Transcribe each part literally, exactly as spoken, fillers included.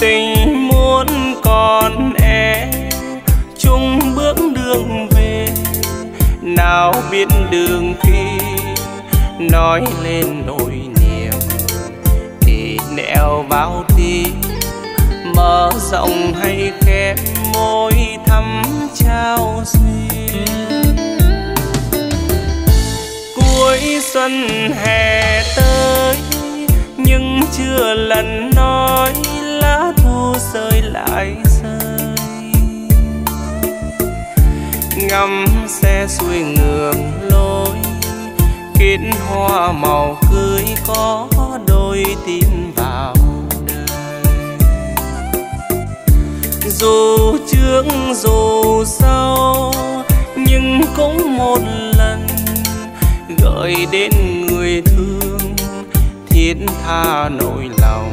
tình muốn con em chung bước đường về, nào biết đường khi nói lên nỗi niềm thì nẻo bao tim mở rộng hay khép môi thắm trao duyên. Cuối xuân hè tới nhưng chưa lần nói lá thu rơi lại rơi, ngắm xe xuôi ngược lối kết hoa màu cưới có đôi tim vào đời. Dù trước dù sau nhưng cũng một lần gợi đến người thương thiết tha nỗi lòng,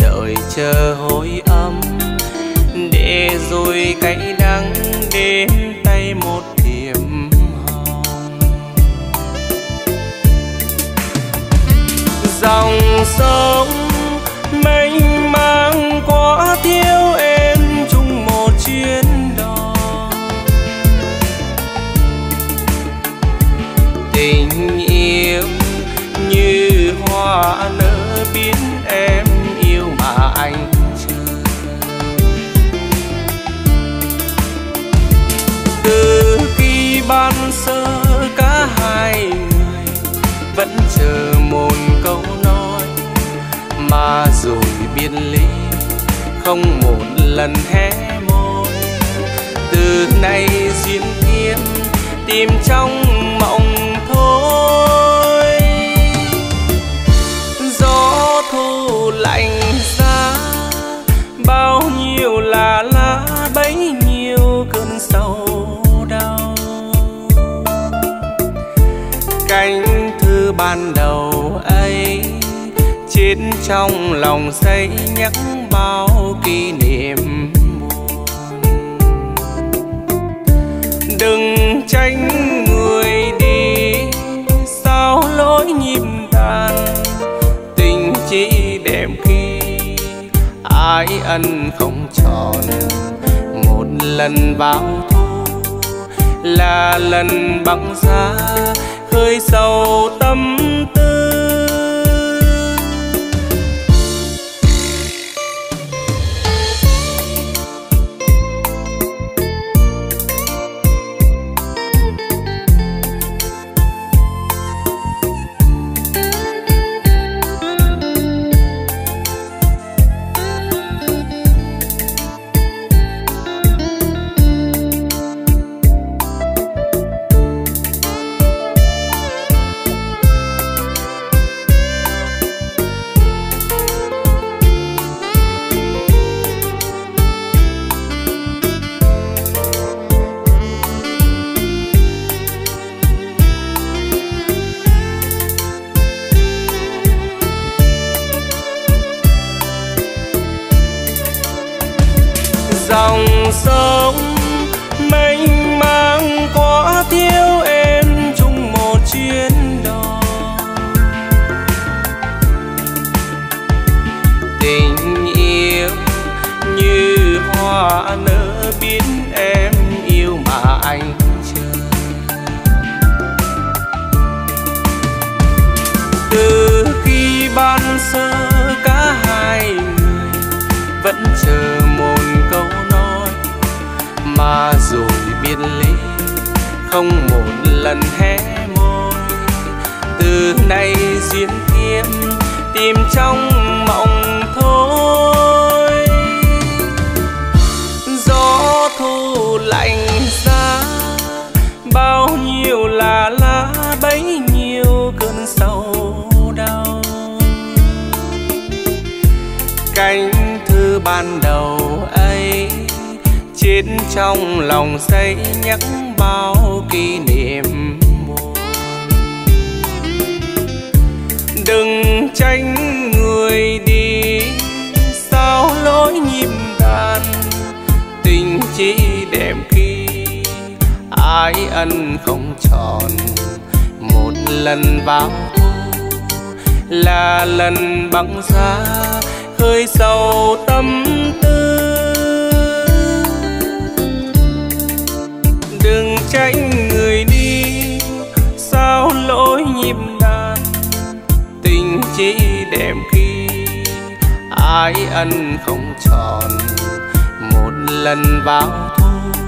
đợi chờ hồi âm để rồi cay đắng đến tay một thiềm hồng. Dòng sông mênh mang quá thiếu em chung một chuyến đò, tình yêu như hoa nở biến em yêu mà anh chưa. Từ khi ban sơ cả hai người vẫn chờ một câu nói, mà rồi biệt ly không một lần hé môi. Từ nay duyên thiên tìm trong mộng thôi, gió thu lạnh giá bao nhiêu là lá, bấy nhiêu cơn sầu đau. Cánh thư ban đầu ấy chết trong lòng say nhắc bao kỷ niệm buồn. Đừng tránh người đi sao lối nhịp đàn, tình chỉ đẹp khi ái ân không tròn. Một lần vào thu là lần băng giá khơi sầu tâm tư. Dòng sông mênh mang quá thiếu em chung một chuyến đò, tình yêu như hoa nở biến em yêu mà anh chưa. Từ khi ban sơ cả hai người vẫn chờ một câu, mà rồi biệt ly không một lần hé môi. Từ nay duyên kiếm tìm trong mộng thôi, gió thu lạnh giá bao nhiêu là lá, bấy nhiêu cơn sầu đau. Cánh thư ban đầu ấy chết trong lòng say nhắc bao kỷ niệm buồn. Đừng tránh người đi sao lối nhịp đàn, tình chỉ đẹp khi ái ân không tròn. Một lần vào thu là lần băng giá khơi sầu tâm tư. Đừng trách người đi sao lỗi nhịp đàn, tình chỉ đẹp khi ái ân không tròn. Một lần vào thu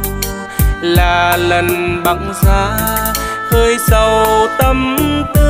là lần băng giá, khơi sầu tâm tư.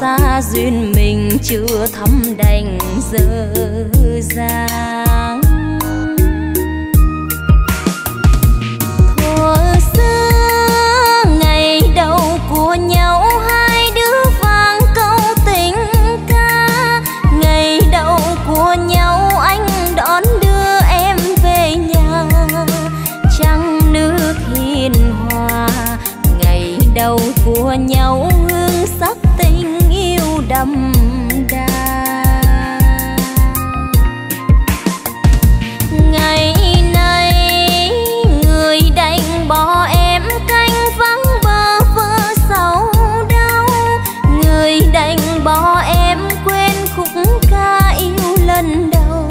Xa duyên mình chưa thấm đành dở dang. Thuở xưa ngày đầu của nhau hai đứa vang câu tình ca, ngày đầu của nhau anh đón đưa em về nhà, trăng nước hiền hòa. Ngày đầu của nhau hương sắc tình yêu đậm đà, ngày nay người đành bỏ em canh vắng bơ vơ sầu đau, người đành bỏ em quên khúc ca yêu lần đầu,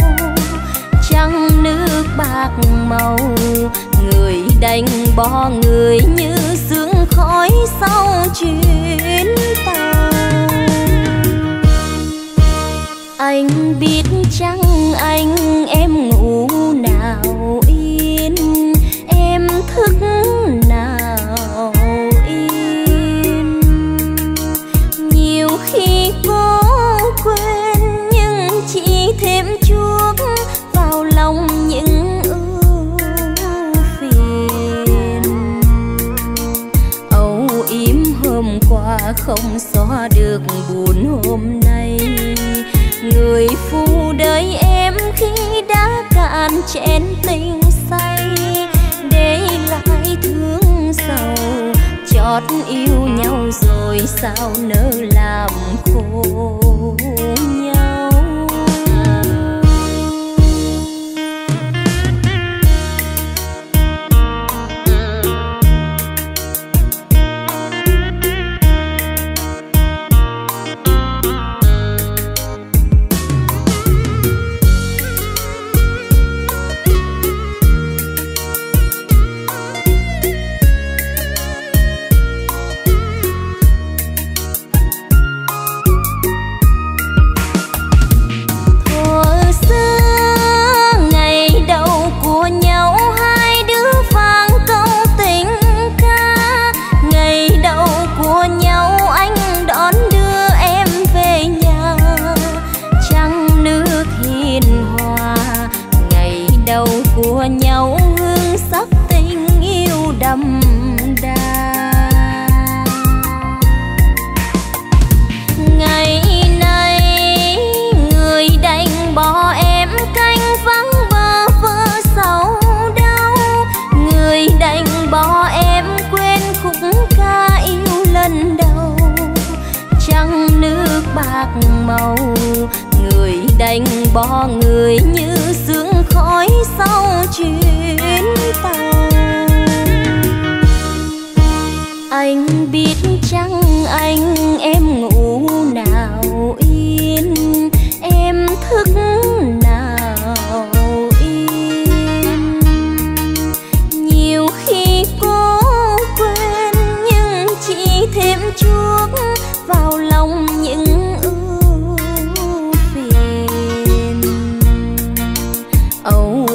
trăng nước bạc màu, người đành bỏ người như sương khói sau chuyến tàu. Anh biết chăng anh em ngủ nào yên, em thức nào yên. Nhiều khi cố quên nhưng chỉ thêm chuốc vào lòng những ưu phiền. Âu yếm hôm qua không xóa được buồn hôm nay, người phụ đời em khi đã cạn chén tình say, để lại thương sầu, chót yêu nhau rồi sao nỡ làm khổ nhau. Màu, người đành bỏ người như sương khói sau chuyến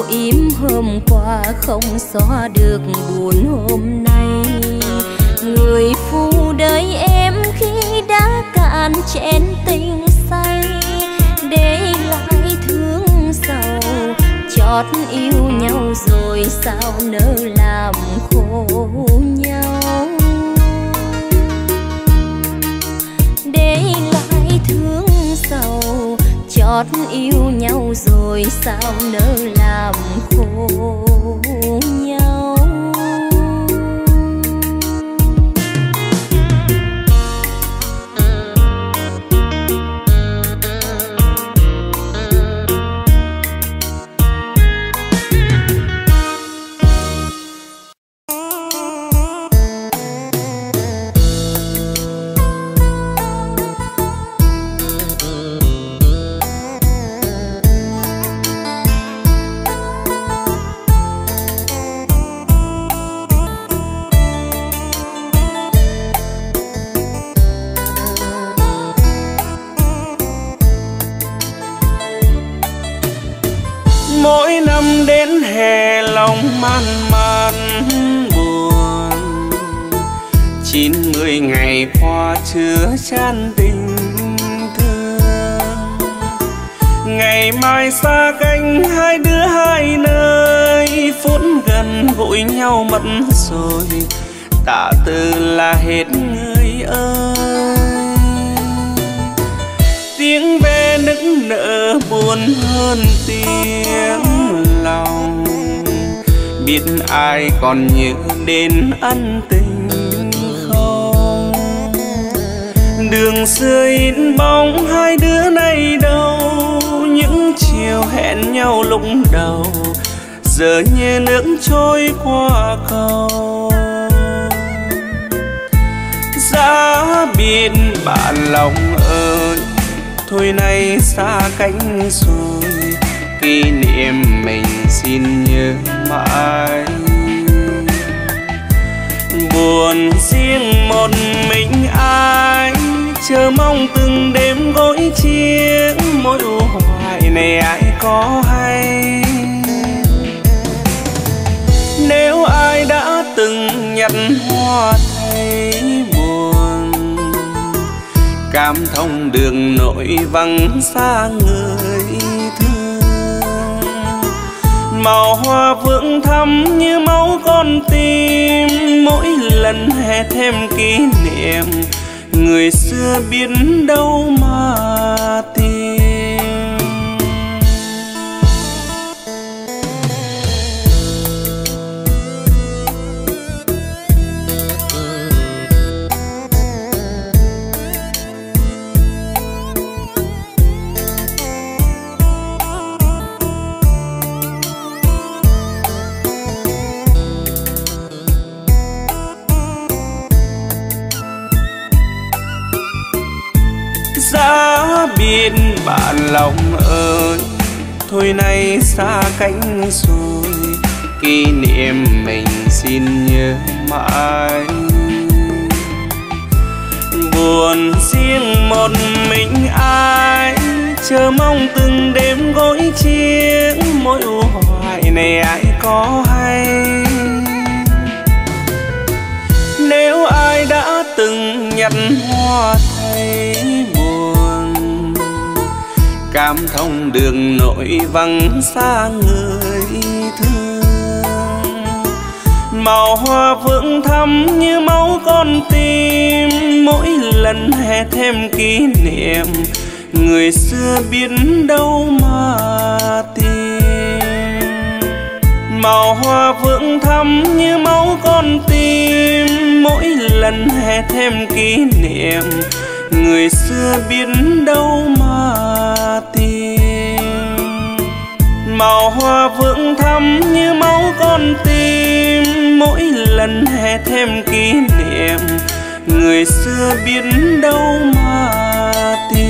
áo yếm hôm qua không xóa được buồn hôm nay. Người phu đời em khi đã cạn chén tình say, để lại thương sầu chót yêu nhau rồi sao nỡ làm khổ nhau. Để lại thương sầu chót yêu nhau rồi sao nỡ làm khổ nhau. Man man buồn chín mươi ngày hoa chứa chan tình thương. Ngày mai xa cánh hai đứa hai nơi, phút gần vội nhau mất rồi, tạ từ là hết người ơi. Tiếng ve nức nở buồn hơn tiếng lòng, biết ai còn nhớ đến ân tình không. Đường xưa in bóng hai đứa này đâu, những chiều hẹn nhau lúc đầu giờ như nước trôi qua cầu. Giá biệt bạn lòng ơi, thôi nay xa cánh rồi, kỷ niệm mình xin nhớ mãi. Buồn riêng một mình ai, chờ mong từng đêm gối chiếc mỗi u hoài này ai có hay. Nếu ai đã từng nhặt hoa thấy buồn, cảm thông đường nỗi vắng xa người. Màu hoa vượng thắm như máu con tim, mỗi lần hè thêm kỷ niệm người xưa biết đâu mà tìm. Biết bạn lòng ơi, thôi nay xa cánh rồi, kỷ niệm mình xin nhớ mãi. Buồn riêng một mình ai, chờ mong từng đêm gối chiếc mỗi u hoài này ai có hay. Nếu ai đã từng nhặt hoa thấy buồn, cảm thông đường nỗi vắng xa người thương. Màu hoa vượng thắm như máu con tim, mỗi lần hè thêm kỷ niệm người xưa biết đâu mà tìm. Màu hoa vượng thắm như máu con tim, mỗi lần hè thêm kỷ niệm người xưa biết đâu mà tìm. Màu hoa vượng thắm như máu con tim, mỗi lần hè thêm kỷ niệm người xưa biết đâu mà tìm.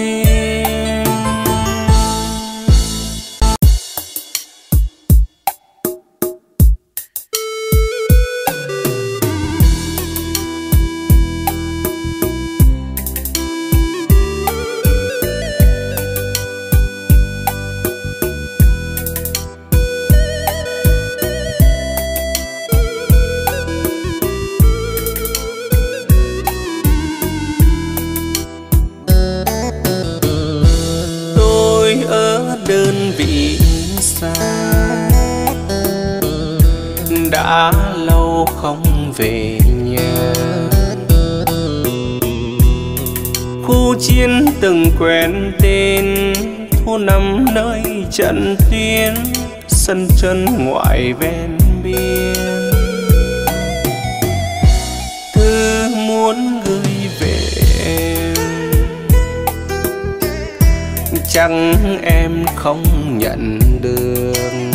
đã lâu không về nhà. Khu chiến từng quen tên, thu nằm nơi trận tuyến, sân chân ngoại ven biên. Thư muốn gửi về em, chẳng em không nhận đường.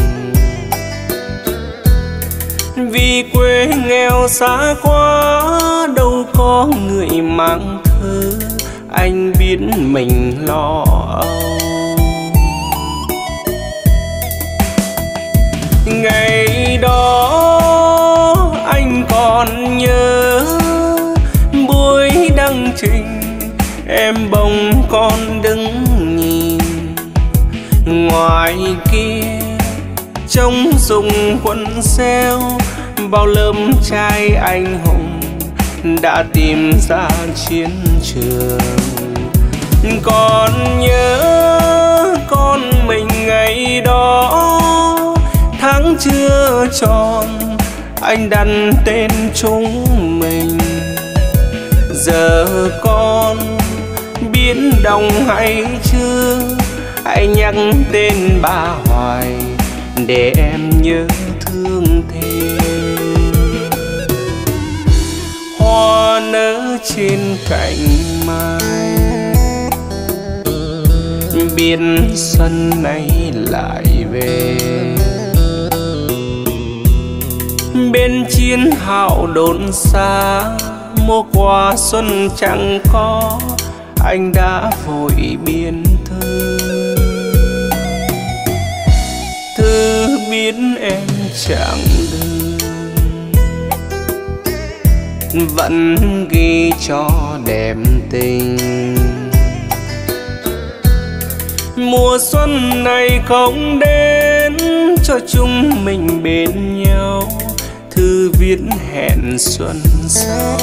Vì quê nghèo xa quá, đâu có người mang thư, anh biết mình lo âu. Ngày đó anh còn nhớ, buổi đăng trình em bồng con đứng nhìn. Ngoài kia trống rùng quân xeo, bao lớm trai anh hùng đã tìm ra chiến trường. Còn nhớ con mình ngày đó, tháng chưa tròn anh đặt tên chúng mình. Giờ con biết đồng hay chưa, hãy nhắc tên bà hoài để em nhớ thương thêm. Hoa nở trên cành mai, biết xuân nay lại về. Bên chiến hào đồn xa, mua quà xuân chẳng có, anh đã vội biên thư. Thư biết em chẳng đường, vẫn ghi cho đẹp tình. Mùa xuân này không đến, cho chúng mình bên nhau. Thư viết hẹn xuân sau.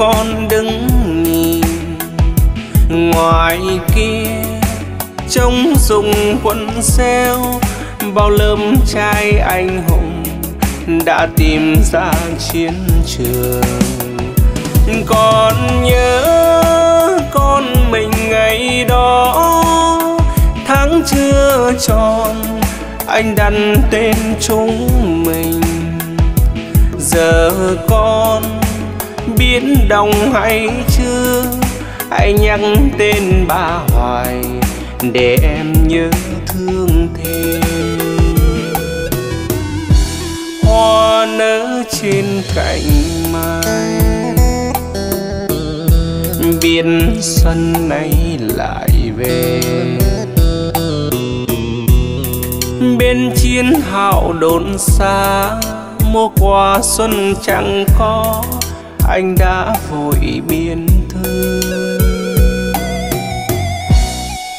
Con đứng nhìn ngoài kia trống rùng quân xeo, bao lớm trai anh hùng đã tìm ra chiến trường. Còn nhớ con mình ngày đó, tháng chưa tròn anh đặt tên chúng mình. Giờ con biết đồng hay chưa, hãy nhắc tên bà hoài để em nhớ thương thêm. Hoa nở trên cành mai, biết xuân nay lại về. Bên chiến hào đồn xa, mua quà xuân chẳng có, anh đã vội biên thư.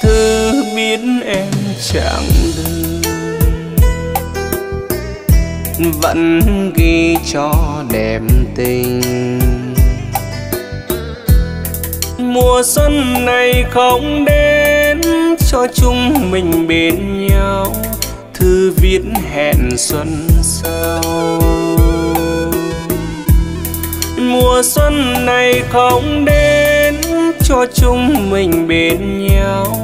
Thư biết em chẳng đường, vẫn ghi cho đẹp tình. Mùa xuân này không đến, cho chúng mình bên nhau. Thư viết hẹn xuân sau. Mùa xuân này không đến, cho chúng mình bên nhau.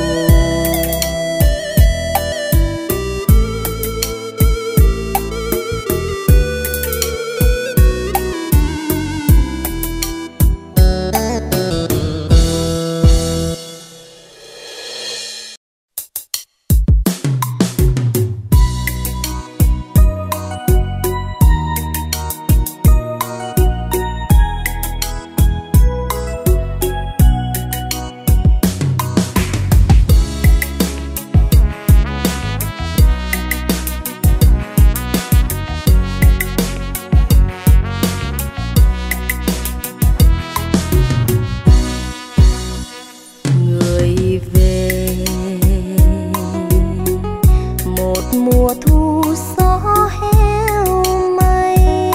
mùa thu gió héo mây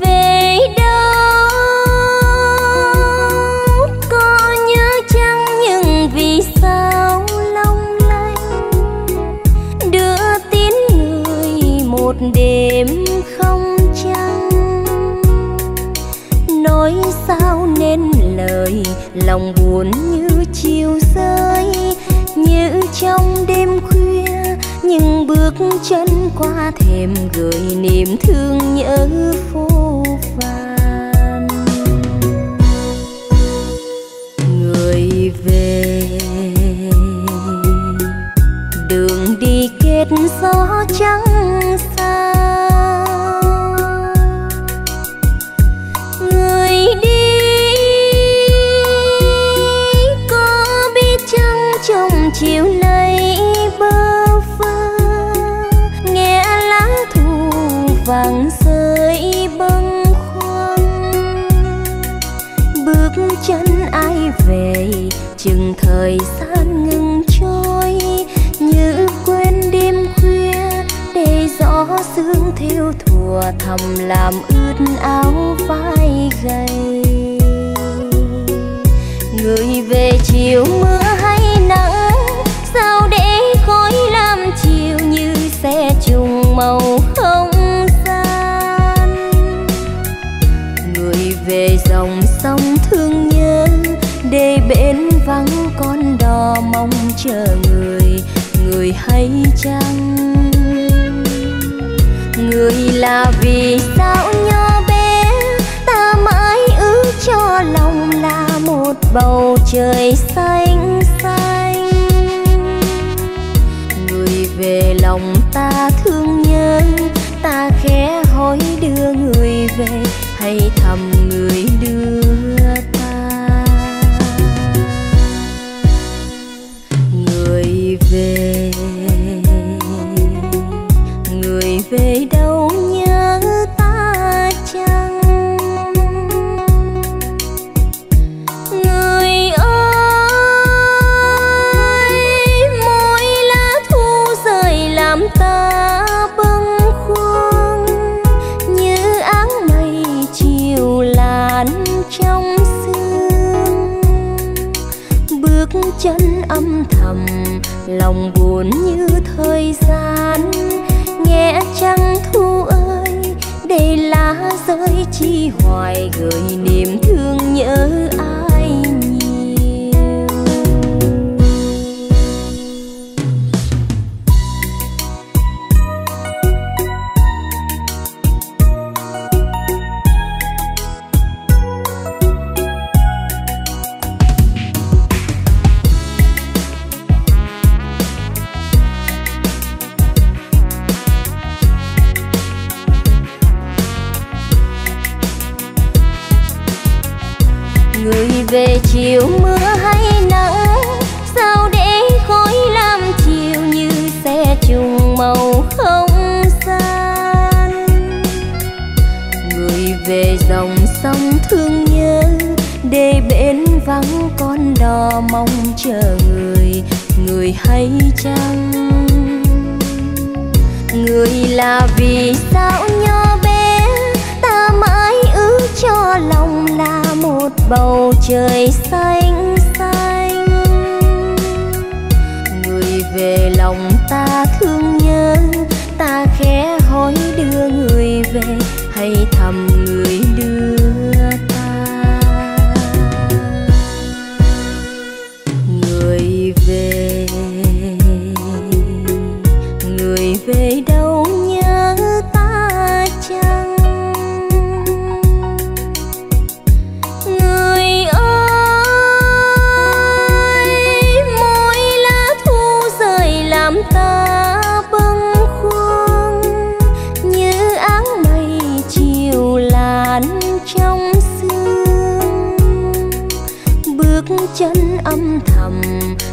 về đâu có nhớ chăng, nhưng vì sao long lanh đưa tín người một đêm không trăng. Nói sao nên lời lòng buồn như chiều rơi, như trong đêm khuya những bước chân qua thềm gửi niềm thương nhớ phố phàng. Người về đường đi kết gió trắng xa, người đi chiều nay bơ vơ nghe lá thu vàng rơi bâng khuâng. Bước chân ai về chừng thời gian ngừng trôi, như quên đêm khuya để gió sương thêu thùa thầm làm ướt áo vai gầy. Người về chiều mưa hay nắng, sao để khói lam chiều như xe trùng màu không gian. Người về dòng sông thương nhớ, để bến vắng con đò mong chờ người. Người hay chăng người là vì sao nhỏ bé ta mãi ước cho lòng là một bầu trời xanh xanh. Về lòng ta thương nhớ, ta khẽ hỏi đưa người về hay thầm người đưa ta. Người về, người về đâu nhớ ta chăng? Người ta bâng khuâng như áng mây chiều làn trong sương. Bước chân âm thầm lòng buồn như thời gian, nghe trăng thu ơi để lá rơi chi hoài gửi niềm thương nhớ ai về chiều mưa hay nắng. Sao để khói lam chiều như xe trùng màu không gian. Người về dòng sông thương nhớ, để bến vắng con đò mong chờ người. Người hay chăng người là vì sao nhỏ bé ta mãi ước cho lòng là một bầu trời xanh xanh. Người về lòng ta thương nhớ, ta khẽ hỏi đưa người về hay thầm người đưa ta. Người về, người về đâu nhớ ta chăng? Ta bâng khuâng như áng mây chiều làn trong sương. Bước chân âm thầm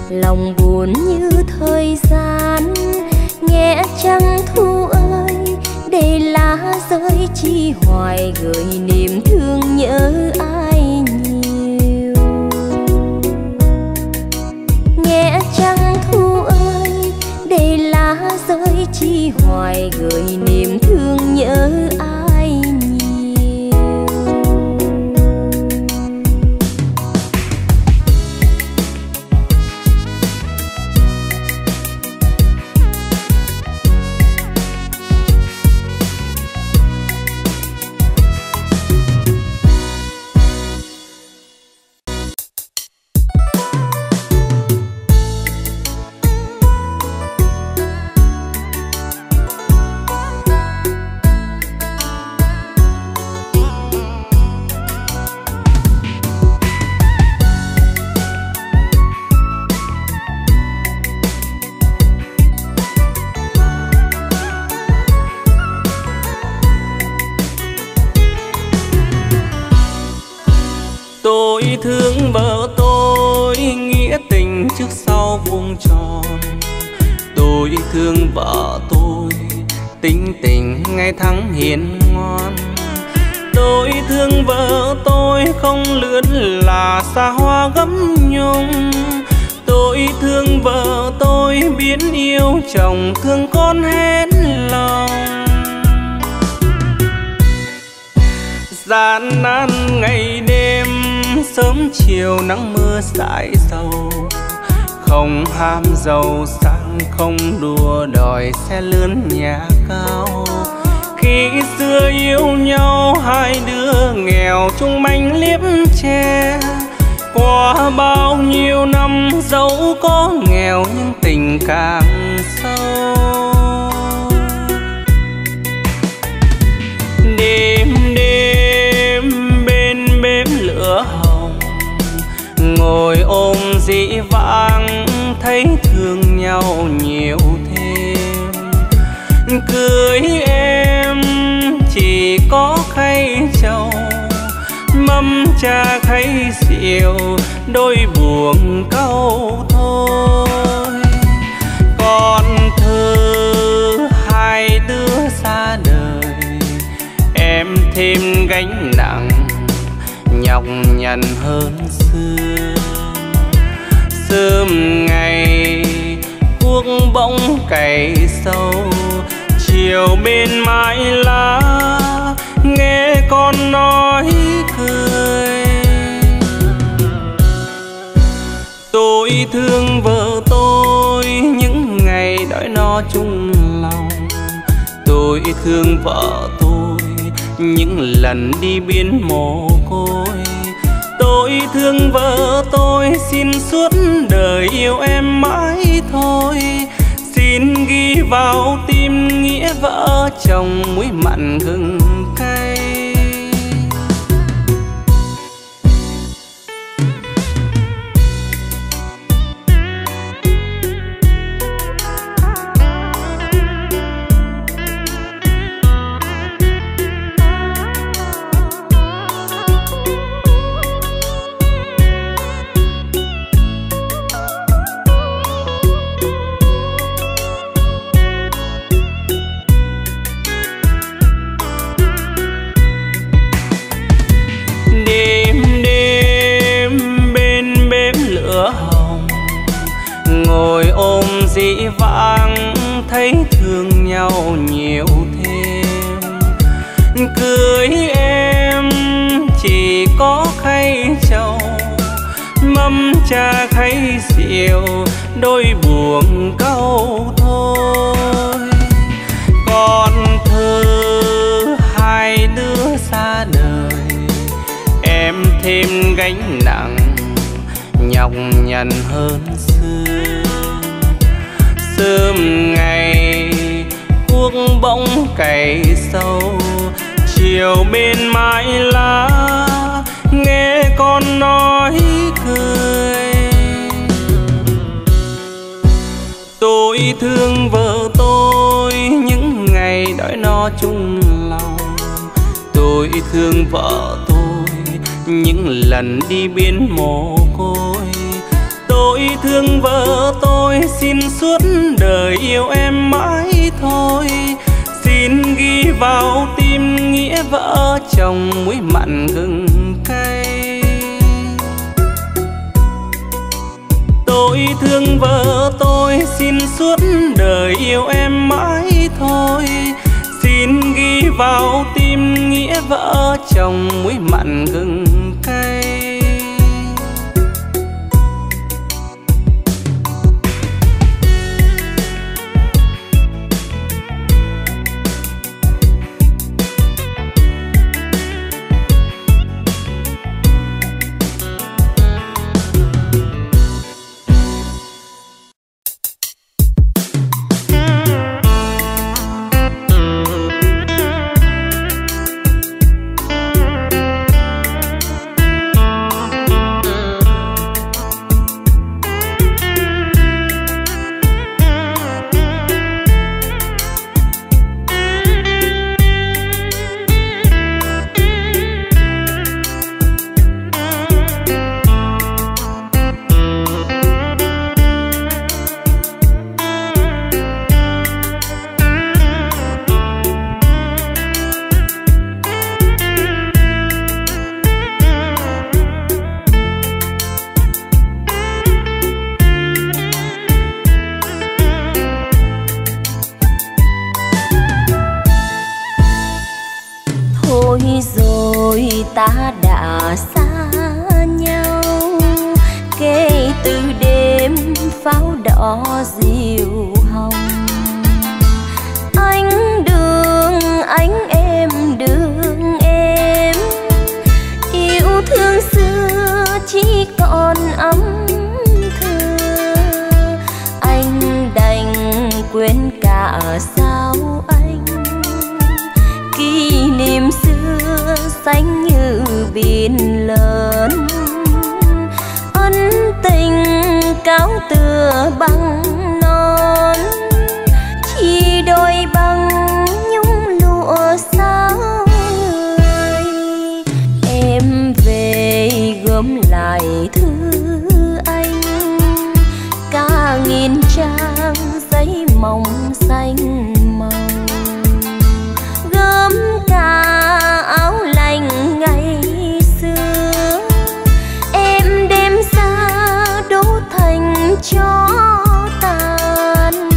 lòng buồn như thời gian, nghe trăng thu ơi để lá rơi chi hoài gửi niềm thương nhớ ai nhiều. Nghe trăng thu ơi vợ tôi nghĩa tình trước sau vuông tròn. Tôi thương vợ tôi tính tình ngay thẳng hiền ngoan. Tôi thương vợ tôi không lươn là xa hoa gấm nhung. Tôi thương vợ tôi biến yêu chồng thương con hết lòng. Gian nan ngày đêm sớm chiều nắng mưa dãi dầu. Không ham giàu sang không đua đòi xe lướn nhà cao. Khi xưa yêu nhau hai đứa nghèo chung manh liếp che. Qua bao nhiêu năm dẫu có nghèo nhưng tình càng sâu. Đêm đêm bên bếp lửa hồng ngồi ôm dĩ vãng thấy thương nhau nhiều thêm. Cưới em chỉ có khay trầu mâm trà khay rượu đôi buồn câu thôi. Con thơ hai đứa xa đời em thêm gánh nặng nhọc nhằn hơn xưa. Sớm ngày cuốc bỗng cày sâu chiều bên mái lá nghe con nói cười. Tôi thương vợ tôi những ngày đói no chung lòng. Tôi thương vợ tôi những lần đi biến mồ côi. Tôi thương vợ tôi xin suốt đời yêu em mãi thôi. Xin ghi vào tim nghĩa vợ chồng muối mặn gừng cay. Ngồi ôm dĩ vãng thấy thương nhau nhiều thêm. Cưới em chỉ có khay trầu mâm trà khay rượu đôi buồn câu thôi. Con thơ hai đứa xa đời em thêm gánh nặng nhọc nhằn hơn xưa. Sớm ngày cuốc bỗng cày sâu chiều bên mái lá nghe con nói cười. Tôi thương vợ tôi những ngày đói no chung lòng. Tôi thương vợ tôi những lần đi biến mồ côi. Tôi thương vợ tôi xin suốt đời yêu em mãi thôi. Xin ghi vào tim nghĩa vợ chồng muối mặn gừng cay. Tôi thương vợ tôi xin suốt đời yêu em mãi thôi. Xin ghi vào tim nghĩa vợ chồng muối mặn gừng cay. ta đã xa nhau. Kể từ đêm pháo đỏ diều hồng, anh đường anh em đường em, yêu thương xưa chỉ còn ấm thơ. Anh đành quên cả sao anh, kỷ niệm xưa xanh như biển lớn, ân tình cáo tựa băng non, chỉ đôi bằng nhung lụa sao ơi. Em về gom lại thư anh, cả nghìn trang giấy mỏng xanh màu, gom cả áo lành ngày xưa, em đem ra đổ thành cho tàn,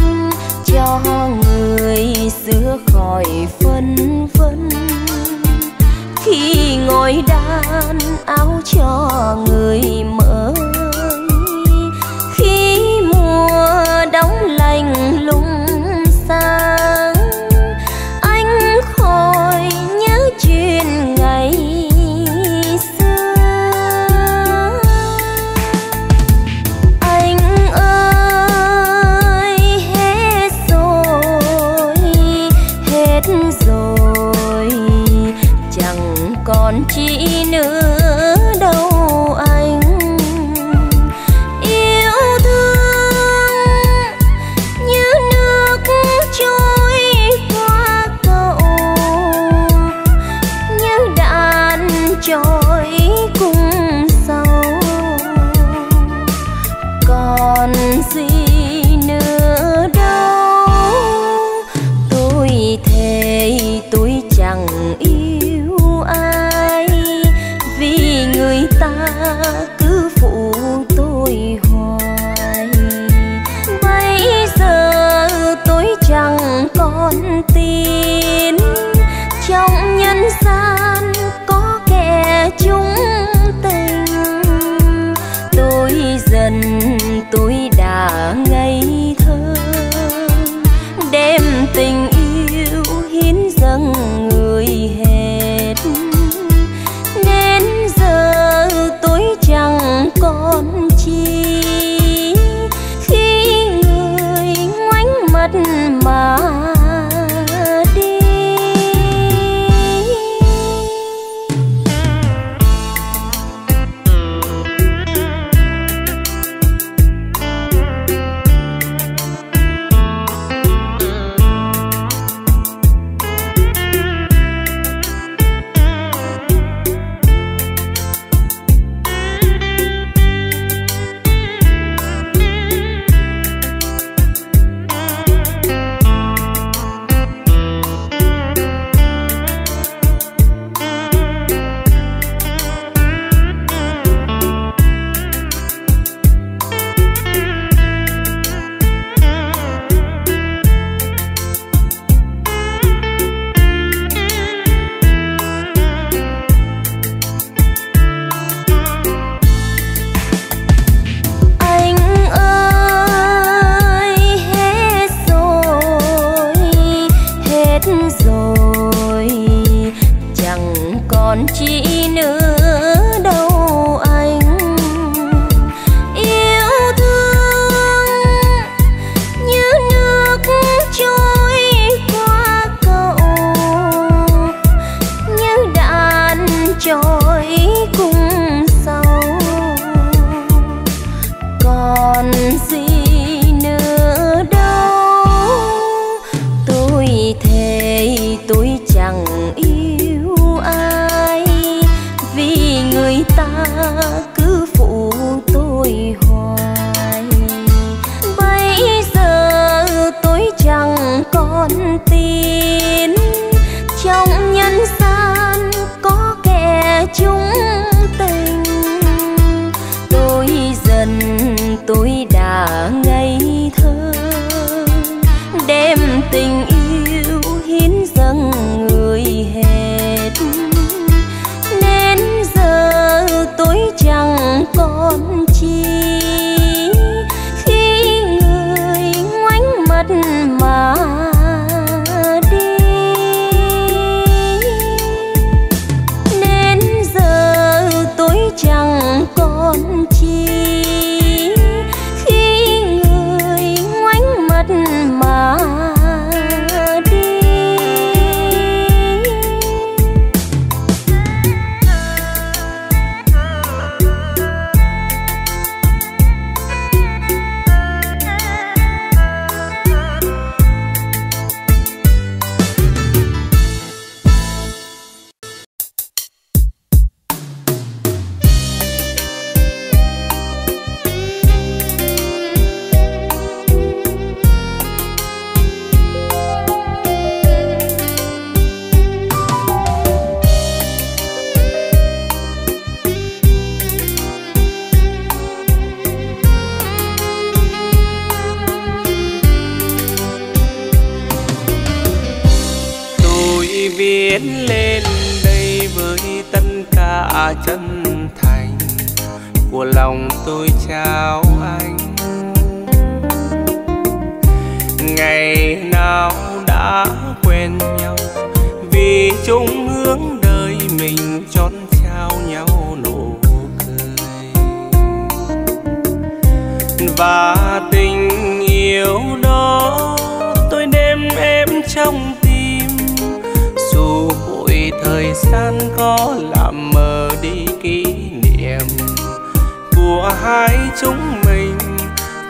cho người xưa khỏi phân vân, khi ngồi đan áo cho người mới, khi mùa đóng lành lung sáng, anh khỏi nhớ chuyện ngày xưa. Anh ơi hết rồi, hết rồi, chẳng còn chi nữa đâu anh. Yêu thương như nước trôi qua cầu, như đàn trôi cùng sâu, còn gì nữa đâu. Tôi thề tôi chẳng yêu ai, vì người ta cứ phụ tôi hoài. Bây giờ tôi chẳng còn tin trong nhân gian có kẻ chung tình. Tôi dần tôi đã ngây thơ, đem tình yêu hiến dâng người hết, nên giờ tôi chẳng còn chi khi người ngoảnh mặt mà đi. tiến lên đây với tất cả chân thành của lòng tôi trao anh. Ngày nào đã quen nhau vì chung hướng đời mình chót trao nhau nụ cười, và tình yêu đó tôi đem em trong tim, dù bụi thời gian có làm mờ đi kỷ niệm của hai chúng mình.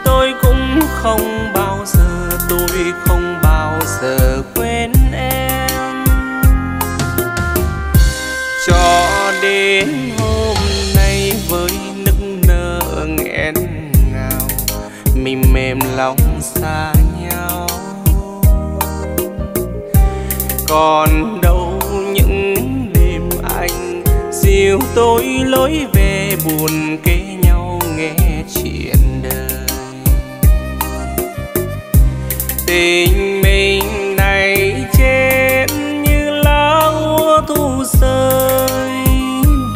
Tôi cũng không bao giờ, tôi không bao giờ quên em. Cho đến hôm nay với nức nở nghẹn ngào, mình mềm lòng xa nhau. Còn đâu những đêm anh dìu tôi lối về buồn kể nhau nghe chuyện đời. Tình mình này chết như lá úa thu rơi,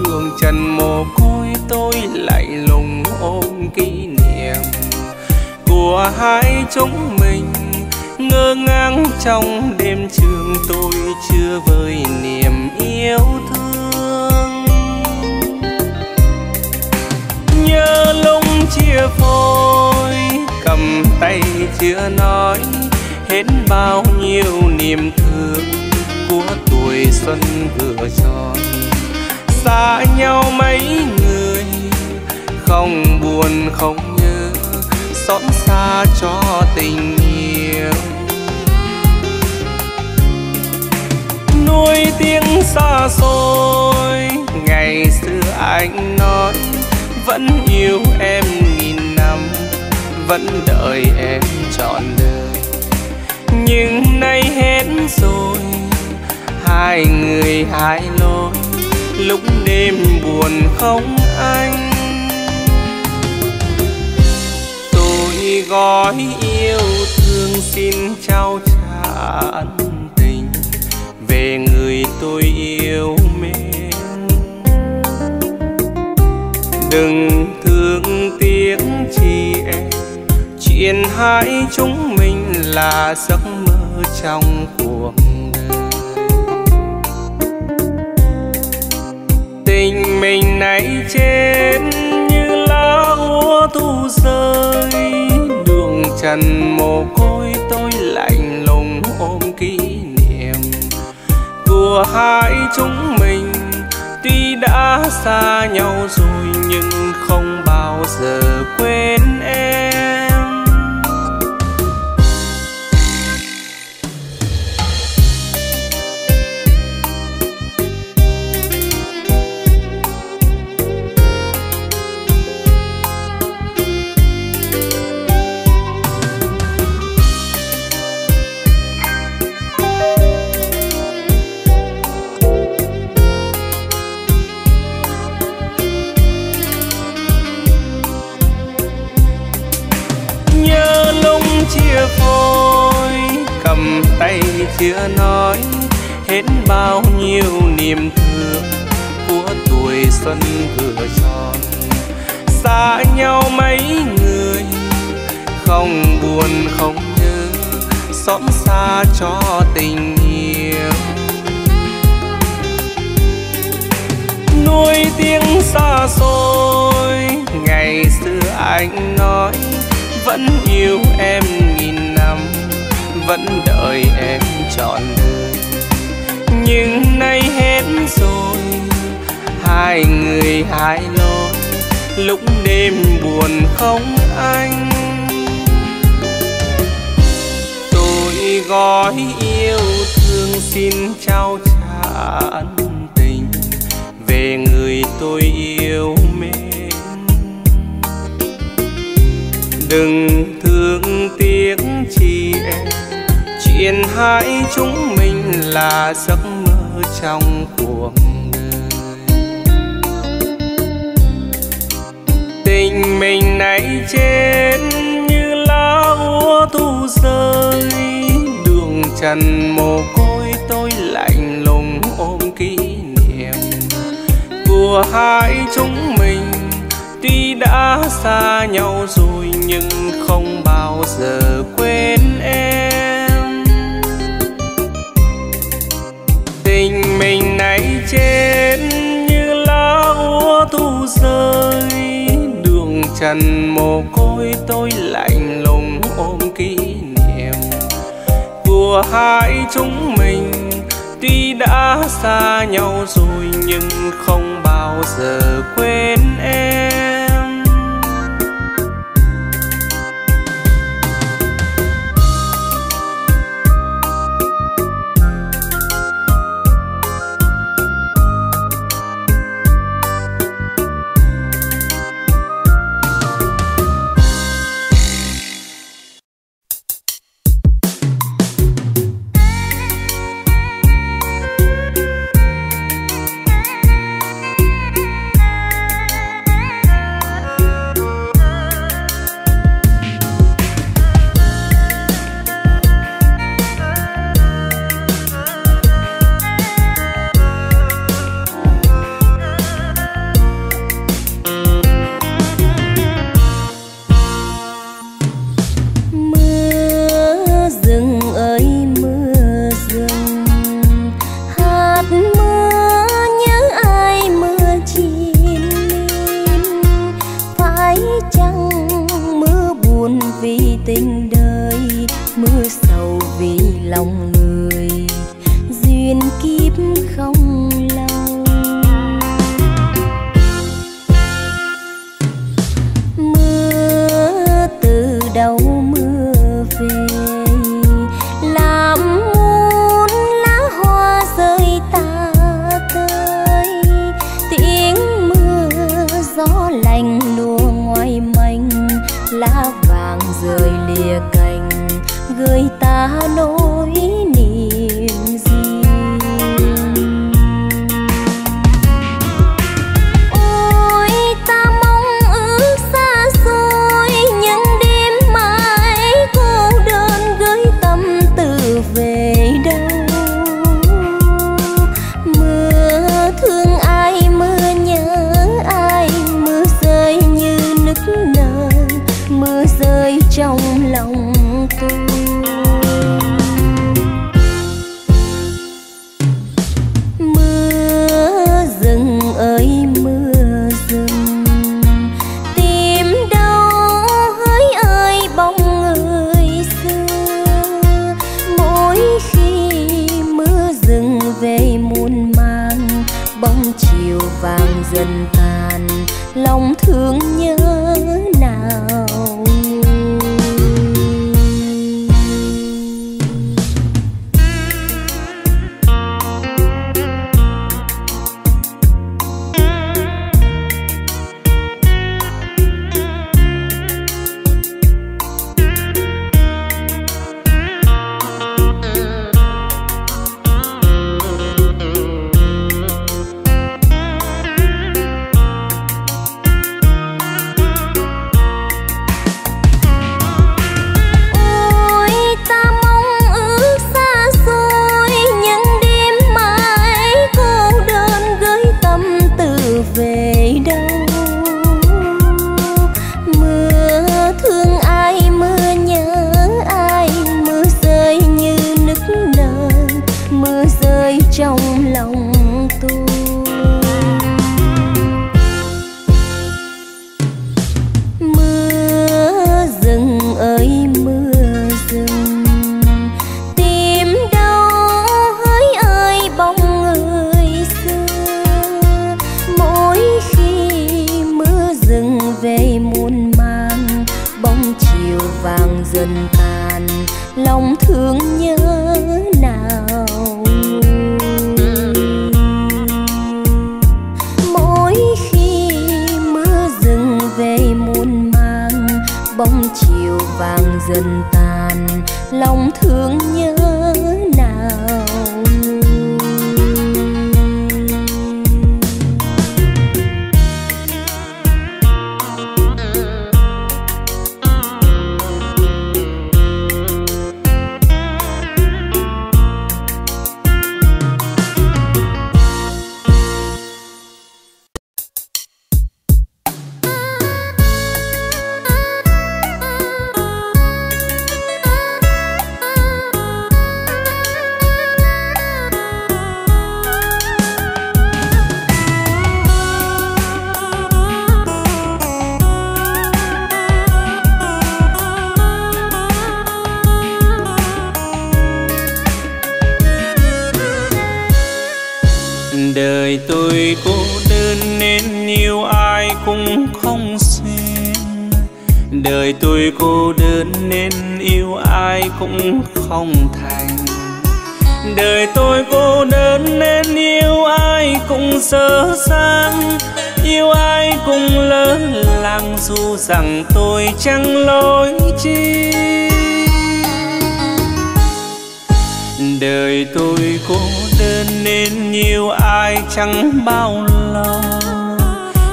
đường trần mồ côi tôi lạnh lùng ôm kỷ niệm của hai chúng mình. Ngơ ngác trong đêm trường tôi chưa vơi niềm yêu thương, nhớ lúc chia phôi cầm tay chưa nói hết bao nhiêu niềm thương của tuổi xuân vừa tròn. Xa nhau mấy người không buồn không nhớ, xót xa cho tình yêu. Nuôi tiếng xa xôi ngày xưa anh nói vẫn yêu em nghìn năm, vẫn đợi em trọn đời. Nhưng nay hết rồi, hai người hai lối, lúc đêm buồn không anh. Tôi gói yêu thương xin trao trả ân tình về người tôi yêu mến. Đừng thương tiếc chi em, chuyện hai chúng mình là giấc mơ trong cuộc đời. Tình mình nay chết như lá úa thu rơi, đường trần mồ côi tôi lạnh lùng ôm kỷ niệm của hai chúng mình. Tuy đã xa nhau rồi nhưng không bao giờ quên em. Chia phôi cầm tay chưa nói hết bao nhiêu niềm thương của tuổi xuân vừa tròn. Xa nhau mấy người không buồn không nhớ, xót xa cho tình yêu. Nuôi tiếng xa xôi ngày xưa anh nói vẫn yêu em nghìn năm, vẫn đợi em trọn đời. Nhưng nay hết rồi, hai người hai lối, lúc đêm buồn không anh. Tôi gói yêu thương xin trao trả ân tình về người tôi yêu mến. Đừng thương tiếc chi em, chuyện hai chúng mình là giấc mơ trong cuộc đời. Tình mình nay chết như lá úa thu rơi, đường trần mồ côi tôi lạnh lùng của hai chúng mình tuy đã xa nhau rồi nhưng không bao giờ quên em. Tình mình nay trên như lá úa thu rơi, đường trần mồ côi tôi lạnh lùng ôm kỷ niệm của hai chúng mình. Tuy đã xa nhau rồi nhưng không bao giờ quên em. đời tôi cô đơn nên yêu ai cũng không xin. Đời tôi cô đơn nên yêu ai cũng không thành. Đời tôi cô đơn nên yêu ai cũng dở dang, yêu ai cũng lỡ làng dù rằng tôi chẳng lối chi. Đời tôi cô đơn nên yêu ai chẳng bao lo.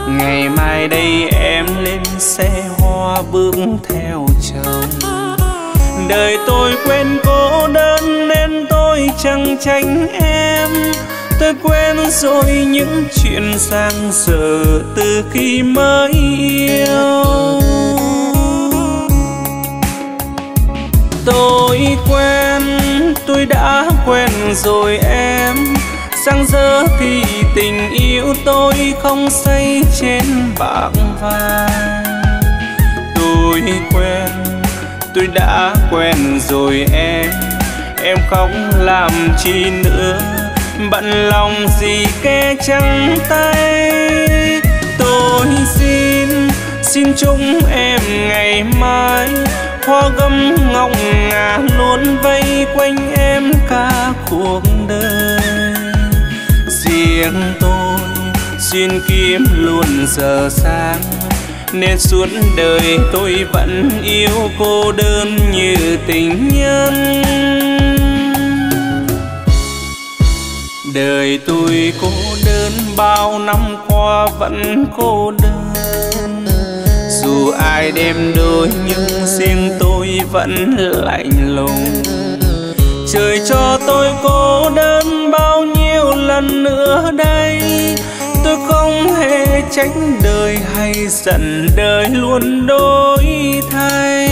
Ngày mai đây em lên xe hoa bước theo chồng. Đời tôi quên cô đơn nên tôi chẳng tránh em. Tôi quên rồi những chuyện sang giờ từ khi mới yêu. Tôi quen, tôi đã quen rồi em. Sang giờ thì tình yêu tôi không xây trên bảng vàng. Tôi quen, tôi đã quen rồi em. Em không làm chi nữa, bận lòng gì kẻ trắng tay. Tôi xin, xin chúng em ngày mai hoa gấm ngọc ngà luôn vây quanh em cả cuộc đời. Riêng tôi xin kiếm luôn giờ sáng nên suốt đời tôi vẫn yêu cô đơn như tình nhân. Đời tôi cô đơn bao năm qua vẫn cô đơn. Dù ai đem đôi nhưng riêng tôi vẫn lạnh lùng. Trời cho tôi cô đơn bao nhiêu lần nữa đây. Tôi không hề tránh đời hay giận đời luôn đổi thay.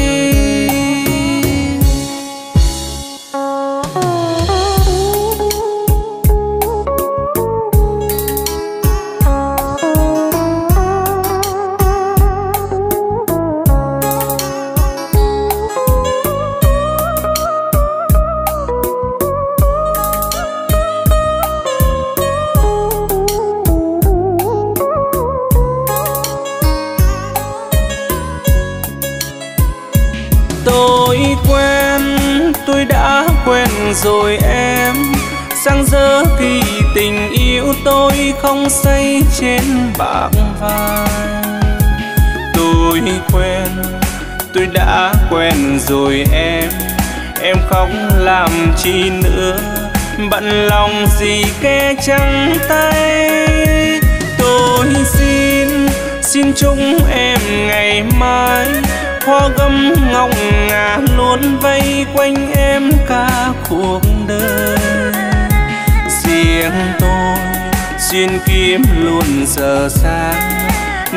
Rồi em sang giờ thì tình yêu tôi không xây trên bảng vàng. Tôi quen, tôi đã quen rồi em. Em không làm chi nữa, bận lòng gì kẻ trắng tay. Tôi xin, xin chúng em ngày mai hoa gấm ngọc ngà luôn vây quanh em cả cuộc đời. Riêng tôi duyên kiếm luôn giờ sáng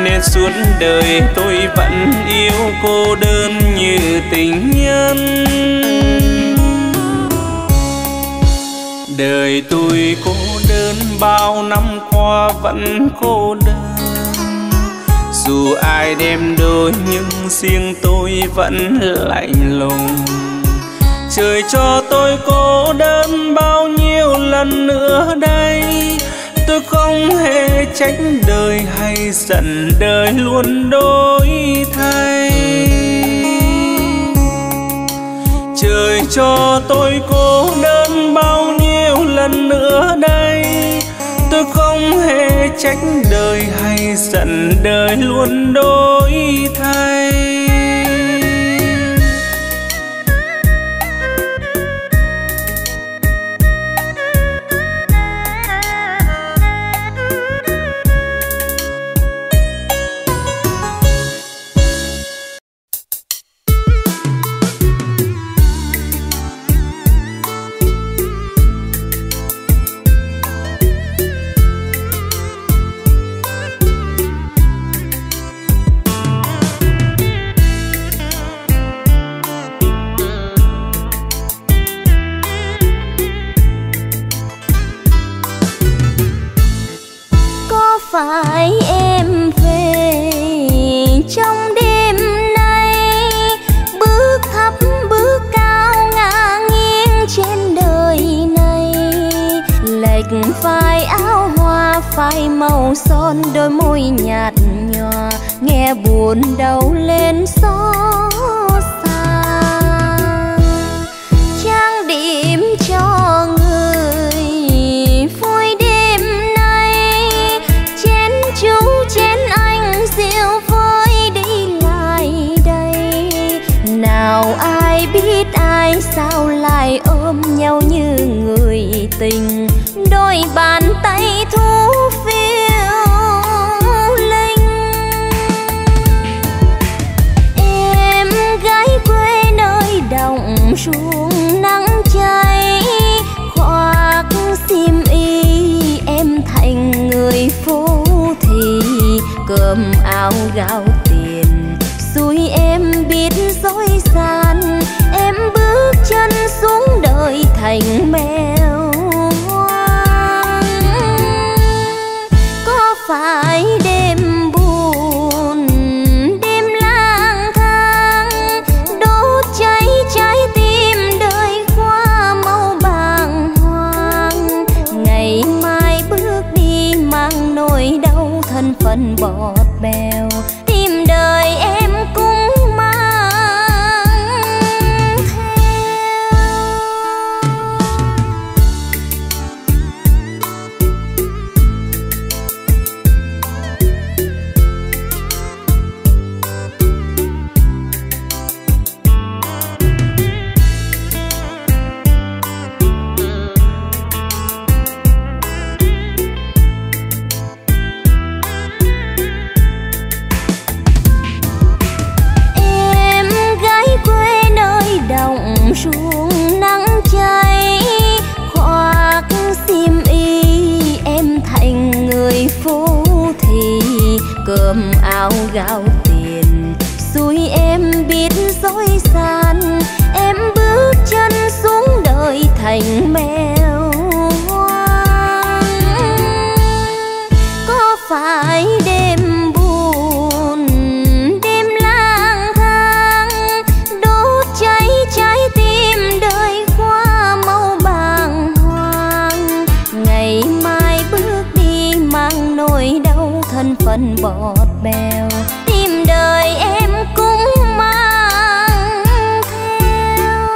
nên suốt đời tôi vẫn yêu cô đơn như tình nhân. Đời tôi cô đơn bao năm qua vẫn cô đơn. Dù ai đem đôi nhưng riêng tôi vẫn lạnh lùng. Trời cho tôi cô đơn bao nhiêu lần nữa đây. Tôi không hề tránh đời hay giận đời luôn đổi thay. Trời cho tôi cô đơn bao nhiêu lần nữa đây. Tôi không hề tránh đời hay giận đời luôn đổi thay. Phải em về trong đêm nay, bước thấp bước cao ngả nghiêng trên đời này, lệch vai áo hoa. phai màu son đôi môi nhạt nhòa, nghe buồn đau lên gió xa. Trang điểm cho người vui đêm nay, chén chú chén anh rượu với đi lại đây. Nào ai biết ai sao lại ôm nhau như người tình, đôi bàn tay thú phiêu linh. Em gái quê nơi đồng ruộng nắng cháy, khoác xiêm y em thành người phố thị, cơm áo gạo tiền xui em biết dối gian. Em bước chân xuống đời thành mèo hoang. Có phải đêm buồn đêm lang thang đốt cháy trái tim đời qua màu bàng hoàng? Ngày mai bước đi mang nỗi đau thân phận bọt bèo, tim đời em cũng ruộng nắng cháy, khoác xiêm y em thành người phố thị, cơm áo gạo tiền xui em biết dối gian. Em bước chân xuống đời thành mèo hoang. Có phải đêm phân bọt bèo, tim đời em cũng mang theo.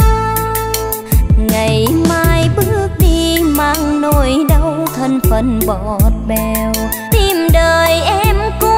Ngày mai bước đi mang nỗi đau thân phận bọt bèo, tim đời em cũng mang theo.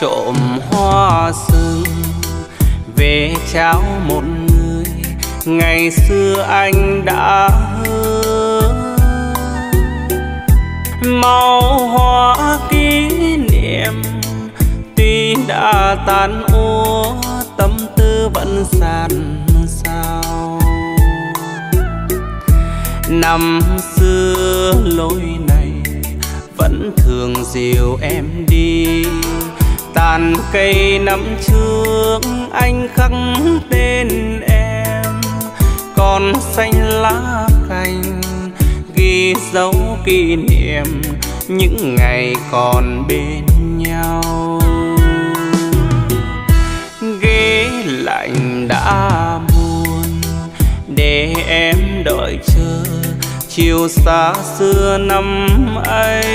Trộm hoa sừng về trao một người ngày xưa anh đã hứa, màu hoa kỷ niệm tuy đã tan úa tâm tư vẫn sàn sao. Năm xưa lối này vẫn thường dìu em đi, tàn cây năm trước anh khắc tên em, còn xanh lá cành ghi dấu kỷ niệm những ngày còn bên nhau. Ghế lạnh đã buồn để em đợi chờ chiều xa xưa năm ấy,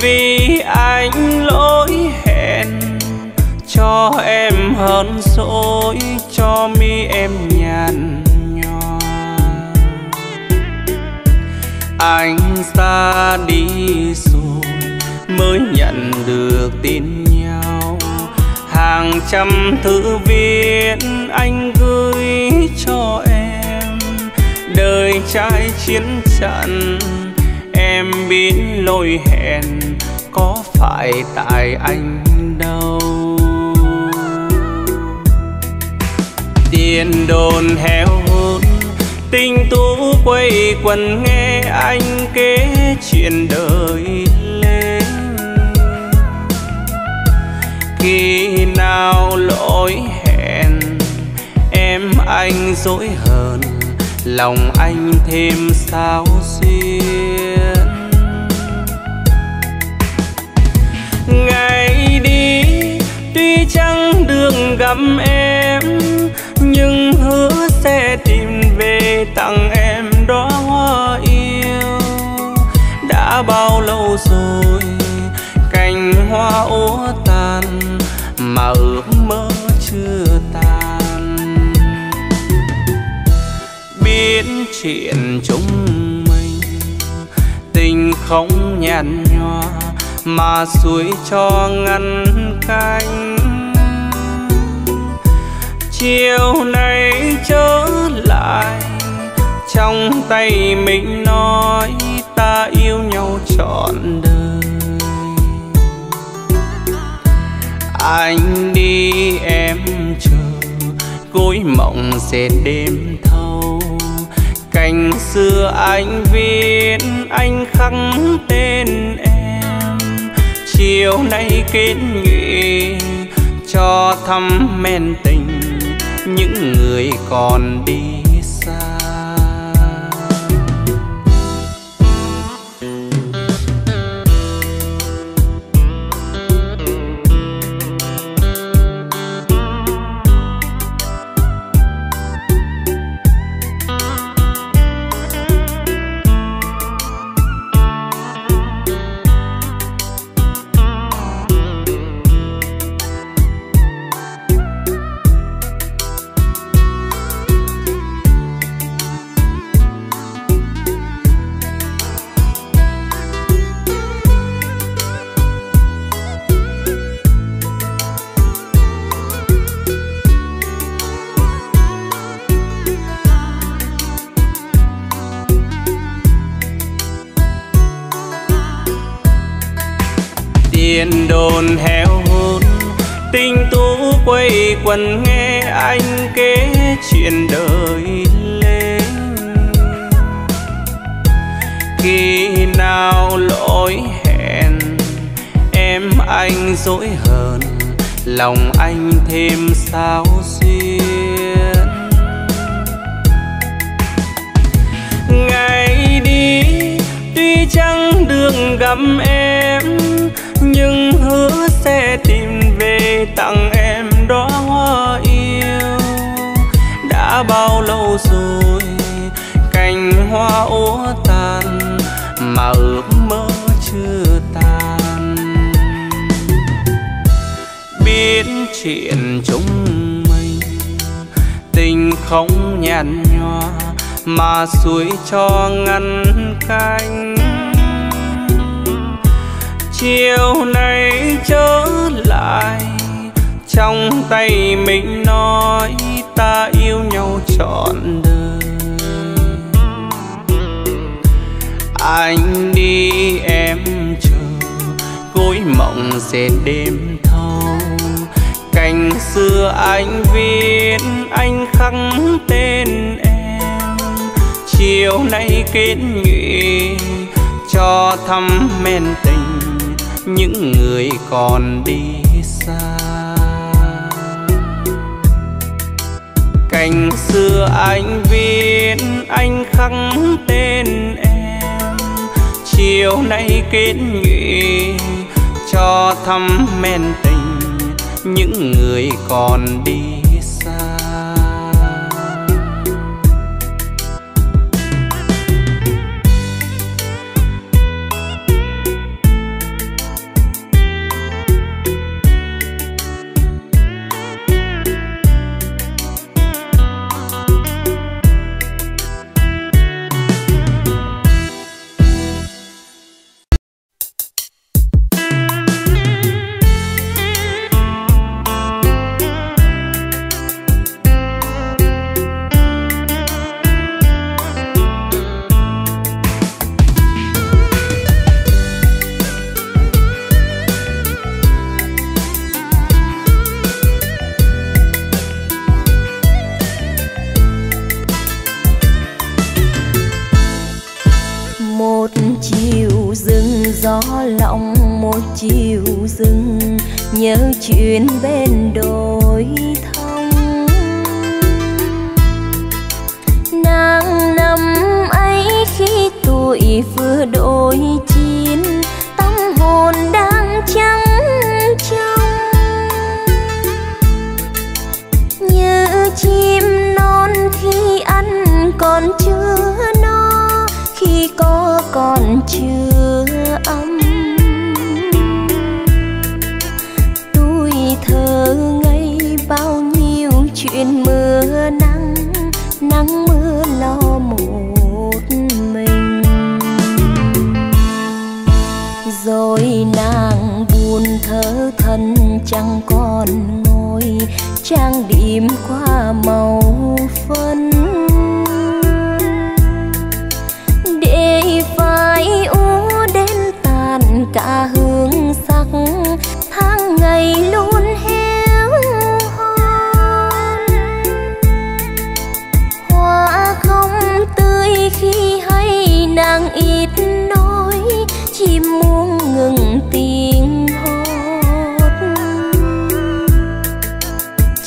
vì anh lỗi hẹn cho em hờn dỗi, cho mi em nhàn nhòa. Anh ra đi rồi mới nhận được tin nhau, hàng trăm thư viết anh gửi cho em. Đời trai chiến trận em biến lỗi hẹn, có phải tại anh đâu. Tiền đồn héo hút, tình tú quay quần nghe anh kể chuyện đời lên. Khi nào lỗi hẹn em anh dối hờn, lòng anh thêm sao duyên. Ngày đi tuy chẳng được gặp em, nhưng hứa sẽ tìm về tặng em đóa hoa yêu. Đã bao lâu rồi cành hoa úa tàn, mà ước mơ chưa tàn. Biết chuyện chúng mình tình không nhàn nhòa, mà suối cho ngăn canh. Chiều nay trở lại, trong tay mình nói ta yêu nhau trọn đời. Anh đi em chờ, gối mộng dệt đêm thâu. Cành xưa anh viết, anh khắc tên em. Chiều nay kết nghị, cho thăm men tình những người còn đi xa. Tiền đồn héo hút, tình tú quay quần nghe anh kể chuyện đời lên. Khi nào lỗi hẹn em anh dỗi hờn, lòng anh thêm sao duyên. Ngày đi tuy chẳng được gặp em, nhưng hứa sẽ tìm về tặng em đóa hoa yêu. Đã bao lâu rồi cành hoa úa tàn, mà ước mơ chưa tàn. Biết chuyện chúng mình tình không nhàn nhòa, mà suối cho ngăn canh. Chiều nay trở lại, trong tay mình nói ta yêu nhau trọn đời. Anh đi em chờ, gối mộng dệt đêm thâu. Cành xưa anh viết, anh khắc tên em. Chiều nay kết nghị, cho thăm men tình những người còn đi xa. Cành xưa anh viết, anh khắc tên em. Chiều nay kết nghị, cho thăm men tình những người còn đi xa. có lòng một chiều dừng, nhớ chuyện bên đồi thông. Nàng năm ấy khi tuổi vừa đôi chín, tâm hồn đang trắng trong như chim non khi ăn còn chưa no, khi có còn chưa ấm. Tuổi thơ ngây bao nhiêu chuyện mưa nắng, nắng mưa lo một mình. Rồi nàng buồn thở thân chẳng còn ngồi, trang điểm qua màu phấn để phải ú đến tàn cả hương sắc. Tháng ngày luôn héo hon, hoa không tươi khi hay nàng ít nói, chim muông ngừng tiếng hót.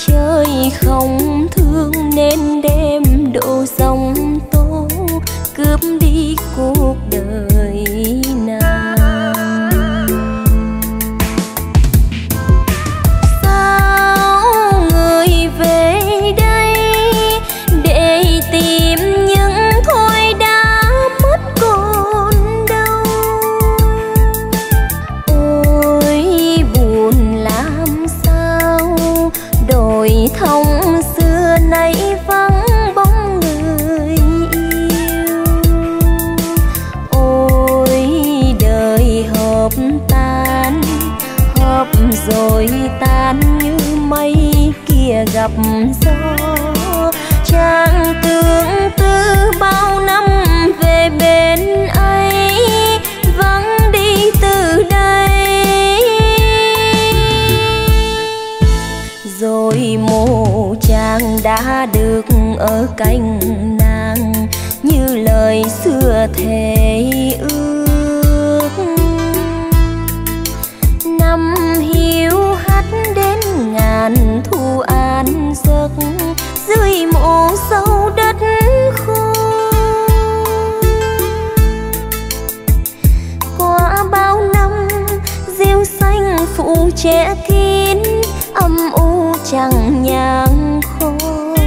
Trời không thương nên đêm độ sông tố cướp đi cuộc đời nàng. Sao người về đây để tìm những thôi đã mất còn đâu? Ôi buồn làm sao đồi thông xưa nay vắng bóng người yêu. Ôi đời hợp tan, hợp rồi tan như mây kia gặp gió. Chàng tương tư bao năm về bên ấy, vắng đi từ đây. Rồi mồ chàng đã được ở cạnh nàng như lời xưa thề ước. Năm hiu hắt đến ngàn thu an giấc, dưới mộ sâu đất khô. Qua bao năm diêu xanh phụ trẻ kín, âm u chẳng nhang khói.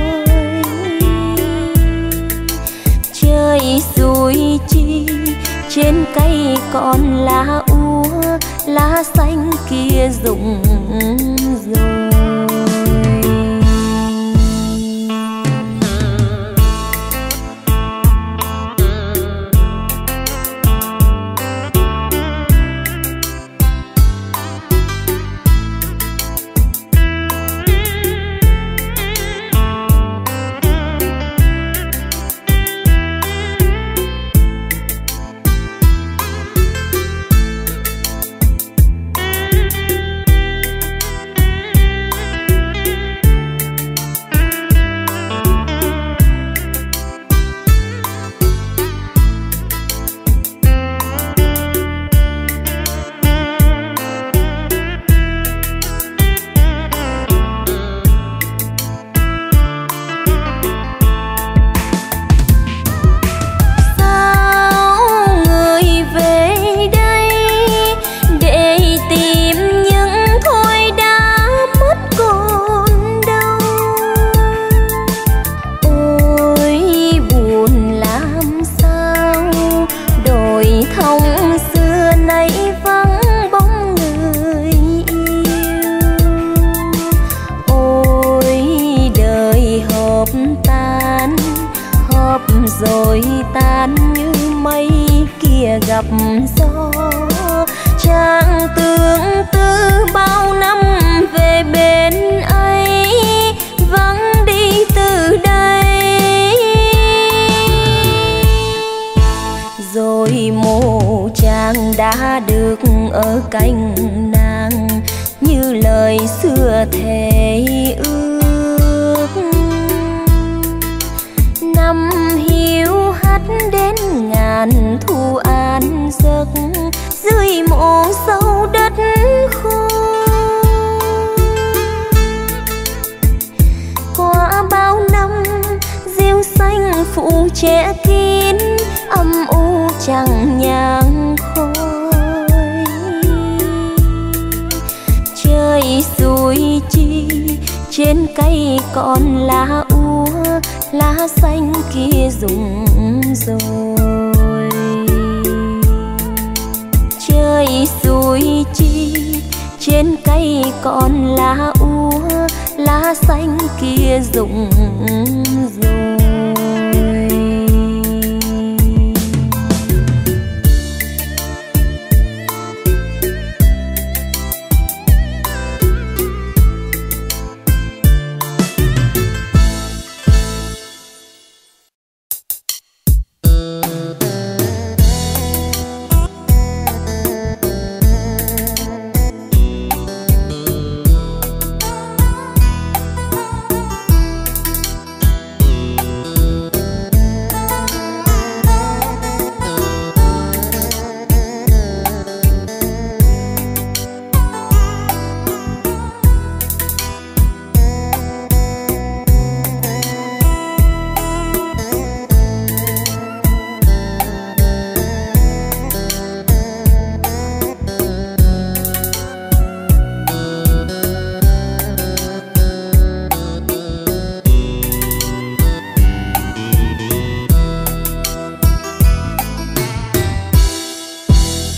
Trời rủi chi trên cây còn lá úa, lá xanh kia rụng rồi. Rồi tan như mây kia gặp gió. Chàng tương tư bao năm về bên ấy, vắng đi từ đây. Rồi mồ chàng đã được ở cạnh nàng như lời xưa thề ước. Năm hiu hắt đến ngàn thu an giấc. dưới mộ sâu đất khô. Qua bao năm rêu xanh phủ che kín âm u chẳng nhang khói. Trời xui chi trên cây còn lá úa, lá xanh kia rụng rồi. Trời xui chi trên cây còn lá úa, lá xanh kia rụng rồi.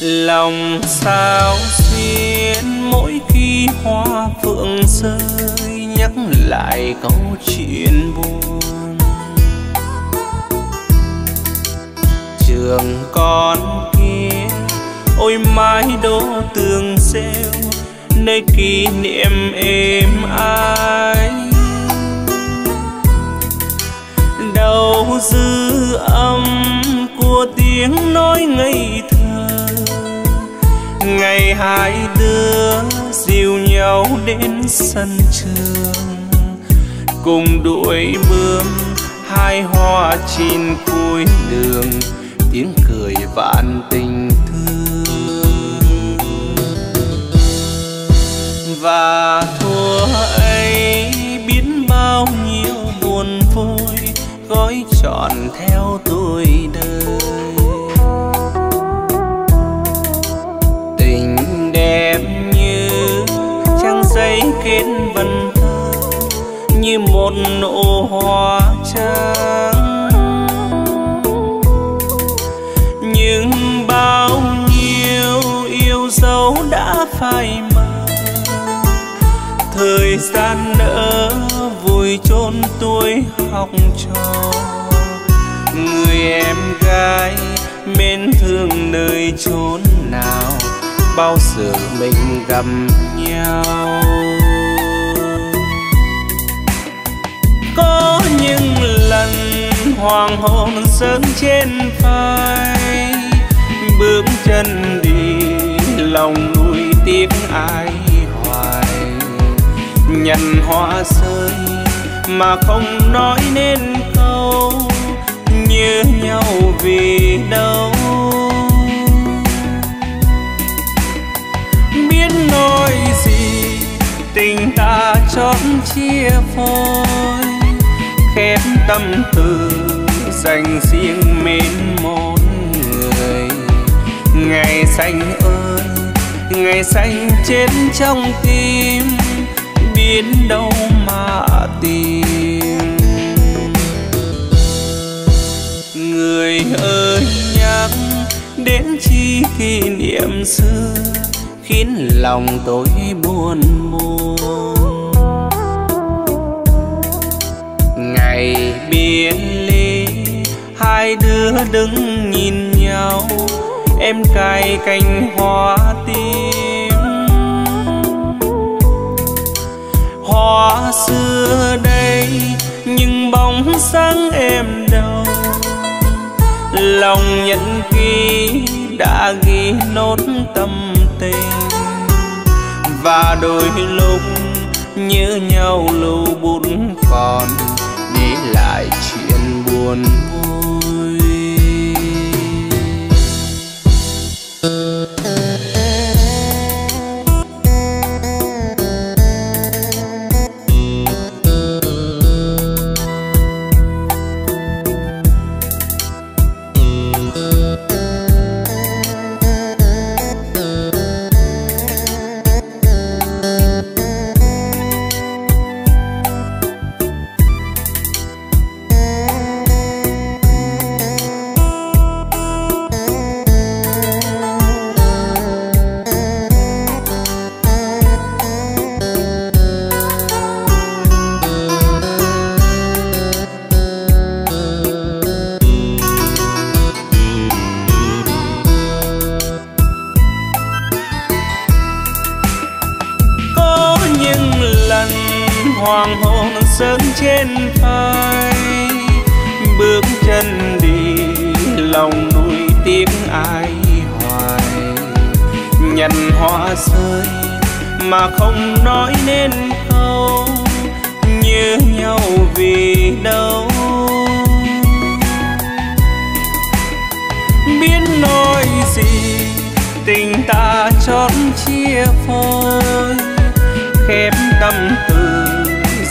Lòng sao xuyên mỗi khi hoa phượng rơi, nhắc lại câu chuyện buồn. Trường con kia ôi mái đô tường rêu, nơi kỷ niệm êm ái. Đâu dư âm của tiếng nói ngây thơ, ngày hai đứa dìu nhau đến sân trường, cùng đuổi bướm hai hoa chín cuối đường, tiếng cười vạn tình thương. Và thua ấy biến bao nhiêu buồn vui gói trọn theo tôi đời. Em như trang giấy kết vần thơ, như một nụ hoa trắng. Nhưng bao nhiêu yêu dấu đã phai mờ, thời gian nỡ vùi chôn tuổi học trò. Người em gái mến thương nơi chốn nào, bao giờ mình gặp nhau. Có những lần hoàng hôn sớm trên vai, bước chân đi lòng nuối tiếc ai hoài. Nhận hoa rơi mà không nói nên câu, nhớ nhau vì đâu. Nói gì tình ta chót chia phôi, khép tâm tư dành riêng mến một người. Ngày xanh ơi ngày xanh chết trong tim, biến đâu mà tìm. Người ơi nhắc đến chi kỷ niệm xưa, khiến lòng tôi buồn buồn. Ngày biệt ly hai đứa đứng nhìn nhau, em cài cành hoa tím. Hoa xưa đây nhưng bóng sáng em đâu, lòng nhận ký đã ghi nốt tâm tình. Và đôi lúc nhớ nhau lâu bút còn để lại chuyện buồn vui. hoàng hôn sớm trên vai, bước chân đi lòng nuôi tiếng ai hoài. Nhận hoa rơi mà không nói nên câu, như nhau vì đâu biết nói gì. Tình ta chót chia phôi, khép tâm tư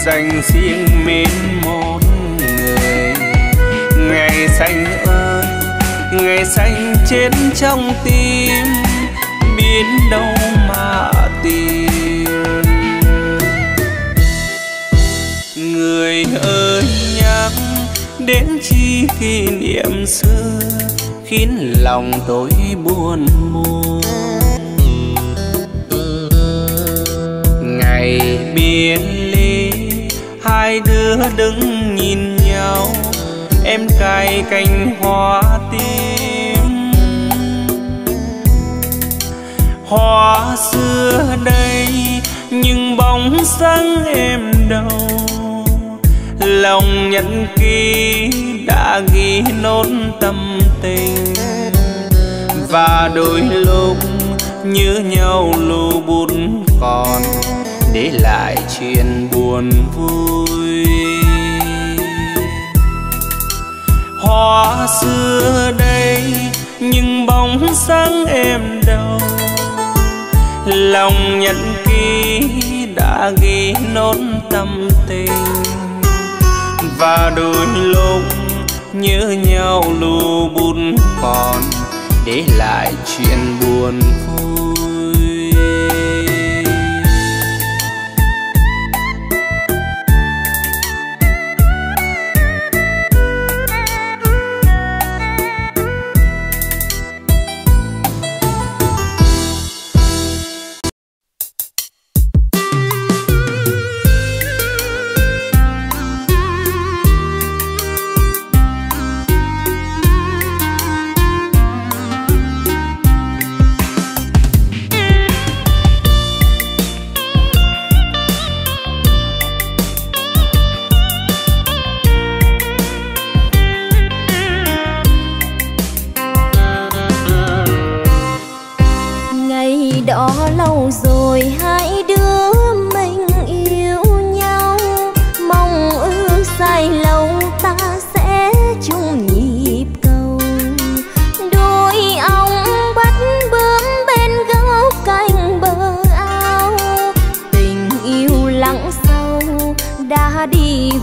dành riêng mến một người. Ngày xanh ơi, ngày xanh chết trong tim, biết đâu mà tìm. Người ơi nhắc đến chi kỷ niệm xưa, khiến lòng tôi buồn muôn. Ngày biệt ly, hai đứa đứng nhìn nhau, em cài cành hoa tím. Hoa xưa đây nhưng bóng dáng em đâu, lòng nhẫn ký đã ghi nốt tâm tình. Và đôi lúc như nhau lù bút còn, để lại chuyện buồn vui. Hoa xưa đây nhưng bóng dáng em đâu, lòng nhẫn ký đã ghi nốt tâm tình. Và đôi lúc nhớ nhau lù bút còn, để lại chuyện buồn vui.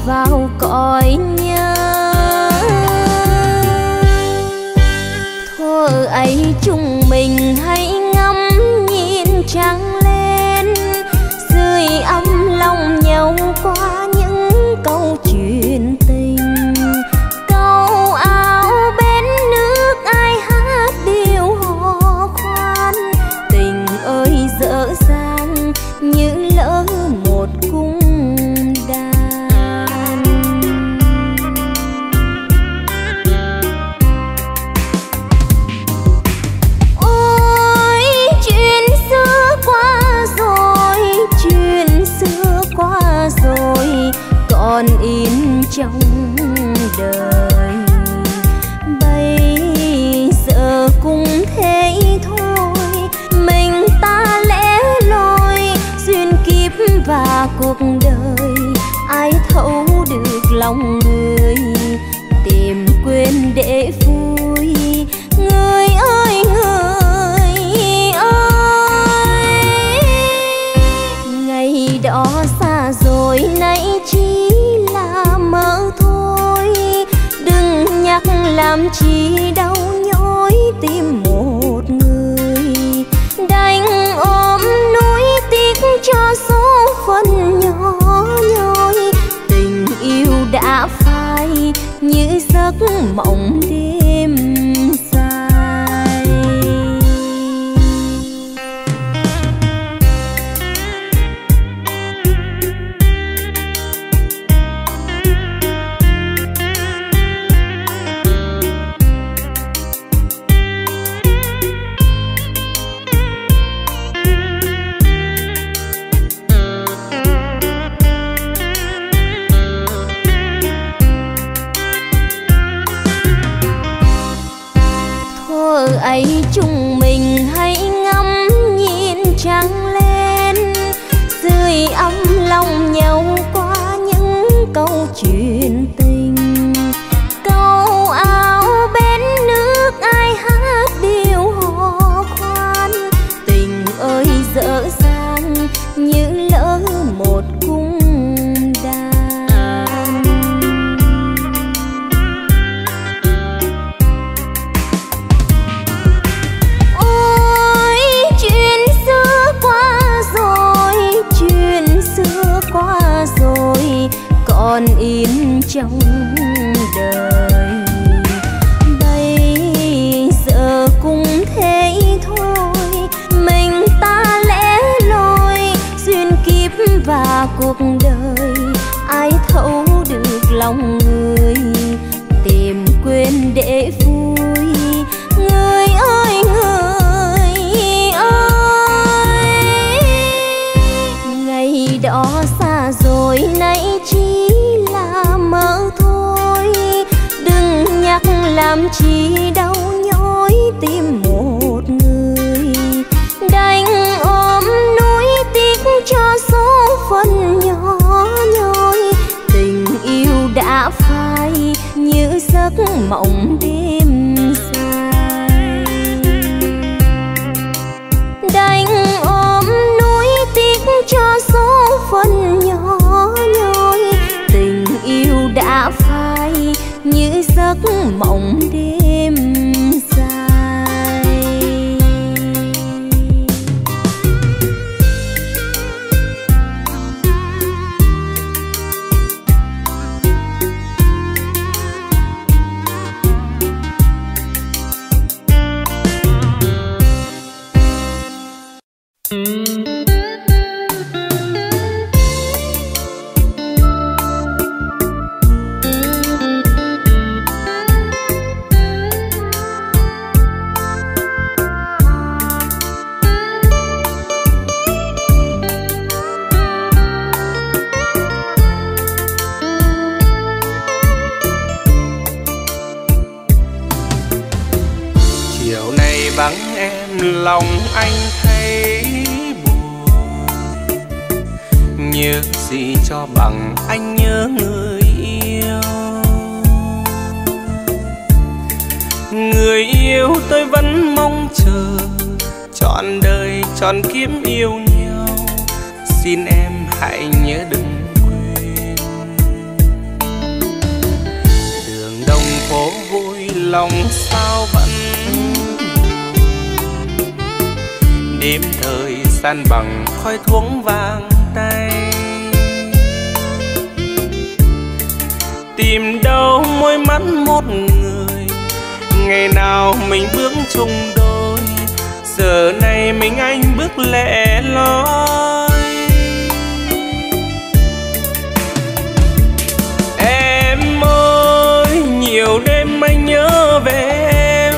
Vào cõi nhớ thơ ấy chúng mình hãy ngắm nhìn trăng lên, dưới âm lòng nhau qua những câu chuyện tình. Câu áo bên nước ai hát điệu hò khoan, tình ơi dở dang như lỡ một cung. Còn in trong đời bây giờ cũng thế thôi, mình ta lẽ loi duyên kiếp và cuộc đời. Ai thấu được lòng người, tìm quên để vui. Người ơi người ơi, ngày đó xa rồi nay chi làm chi đau nhói tim một người. Đành ôm nỗi tiếc cho số phận nhỏ nhoi, tình yêu đã phai như giấc mộng đêm dài. như lỡ một cung đàn. Ôi chuyện xưa qua rồi, chuyện xưa qua rồi, còn in trong đời. Bây giờ cũng thế thôi, mình ta lẽ loi duyên kiếp và cuộc đời. Ai thấu được lòng người, tìm quên để vui. Người ơi người ơi, ngày đó xa rồi nay chỉ là mơ thôi. Đừng nhắc làm chi đau nhói tim một người, đành ôm nỗi tiếc cho số phận nhỏ nhoi. Tình yêu đã phai như giấc mộng đêm dài, đành ôm nỗi tiếc cho số phận nhỏ nhoi. Tình yêu đã phai như giấc mộng đêm dài. Lòng anh thấy buồn, nhớ gì cho bằng anh nhớ người yêu. Người yêu tôi vẫn mong chờ, trọn đời trọn kiếp yêu nhau. Xin em hãy nhớ đừng quên. Đường đông phố vui lòng sao vẫn đêm thời gian bằng khói thuốc vàng tay. Tìm đâu môi mắt một người, ngày nào mình bước chung đôi. Giờ này mình anh bước lẻ loi. Em ơi, nhiều đêm anh nhớ về em,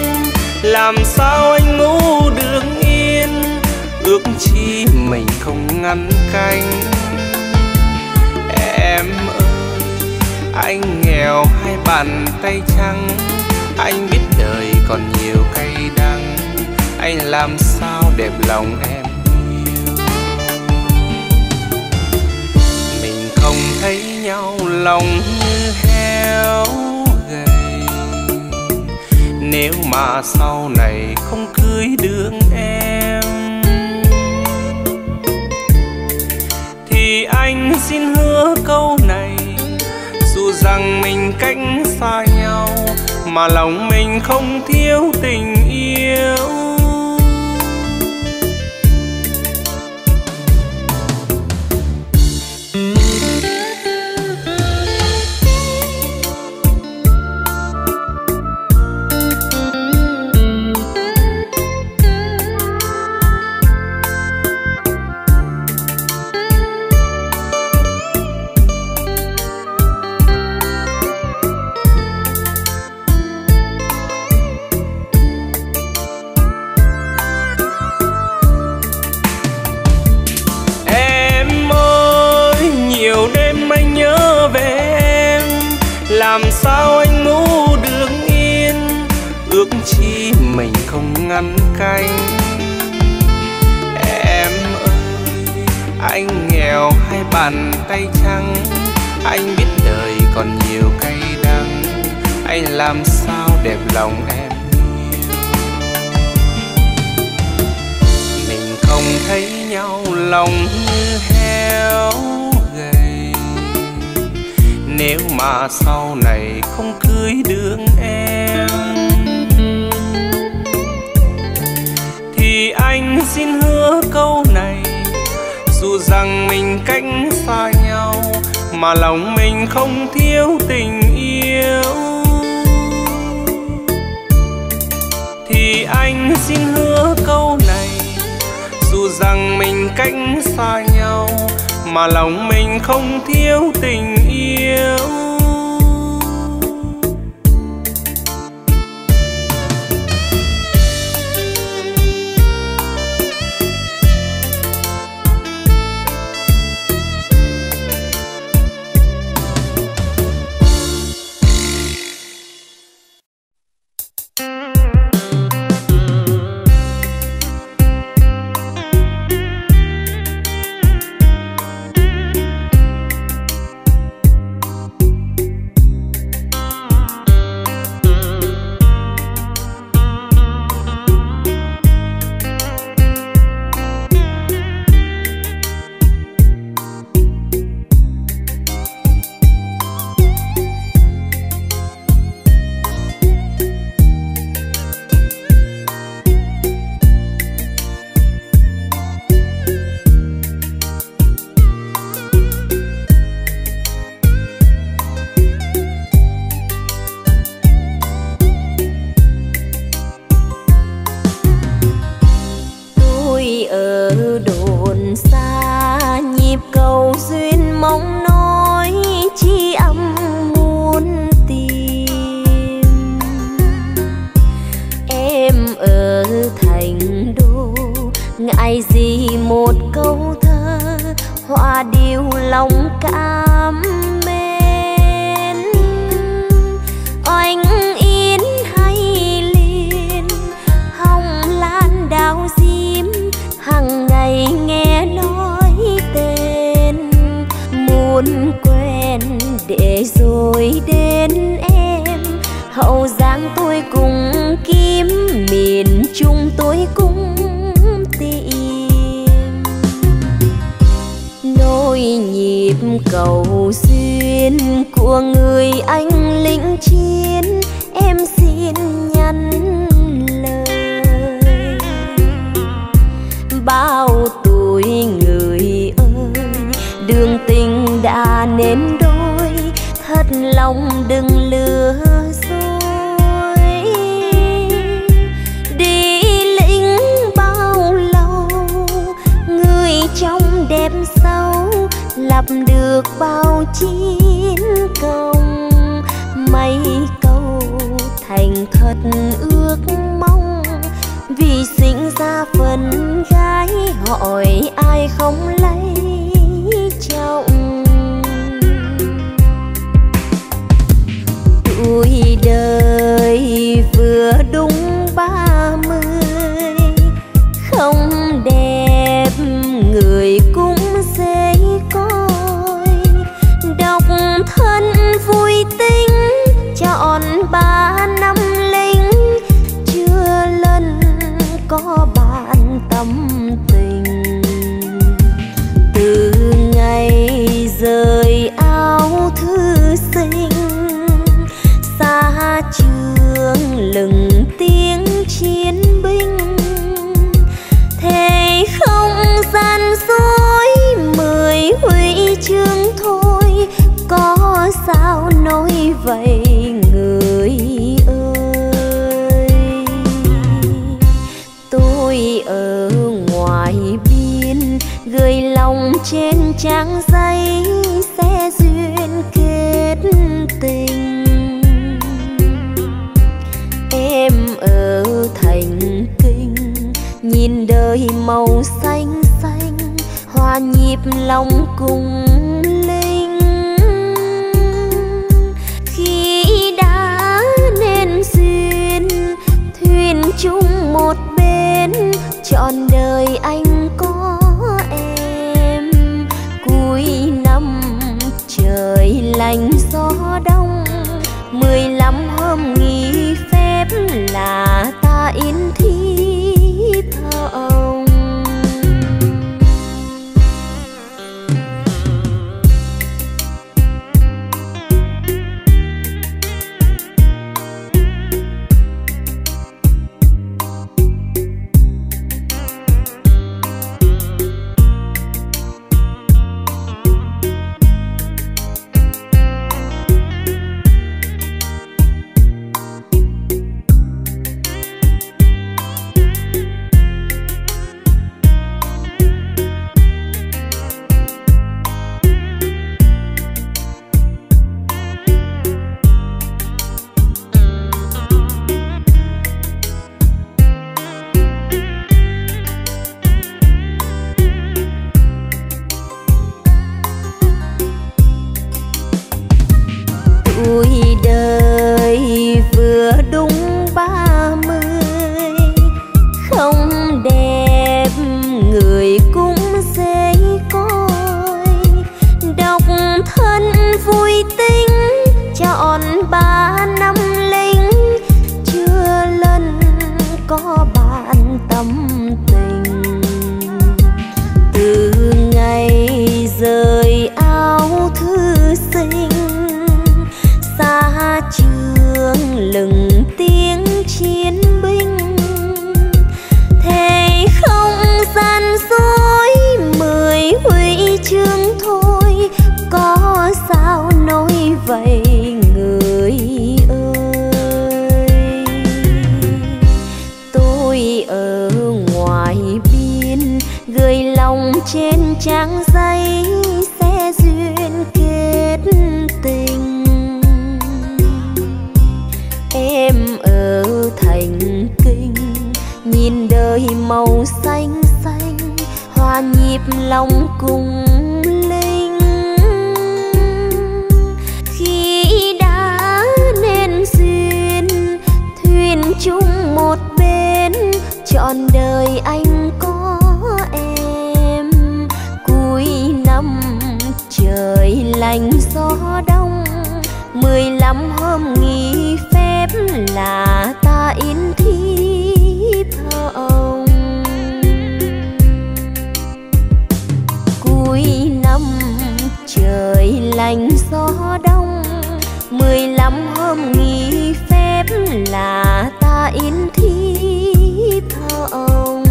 làm sao anh ngủ được yên. Ước chi mình không ngăn canh. Em ơi, anh nghèo hai bàn tay trắng. Anh biết đời còn nhiều cay đắng, anh làm sao đẹp lòng em yêu. Mình không thấy nhau lòng như heo gầy, nếu mà sau này không cưới được em thì anh xin hứa câu này. Dù rằng mình cách xa nhau mà lòng mình không thiếu tình yêu. Làm sao anh ngủ được yên, ước chi mình không ngăn canh. Em ơi, anh nghèo hai bàn tay trắng. Anh biết đời còn nhiều cay đắng, anh làm sao đẹp lòng em yêu. Mình không thấy nhau lòng như heo gầy. Nếu mà sau này không cưới được em thì anh xin hứa câu này, dù rằng mình cách xa nhau mà lòng mình không thiếu tình yêu, thì anh xin hứa câu này, dù rằng mình cách xa nhau mà lòng mình không thiếu tình yêu. chương thôi, có sao nói vậy người ơi. Tôi ở ngoài biên gửi lòng trên trang giấy, sẽ duyên kết tình. Em ở thành Kinh nhìn đời màu xanh xanh, hòa nhịp lòng cùng linh. Khi đã nên duyên thuyền chung một bên, trọn đời anh có em. Cuối năm trời lạnh gió đông, mười lăm hôm nghỉ phép là ta in thiếp hồng. Cuối năm trời lạnh gió đông, mười lăm hôm nghỉ phép là ta in thiếp hồng.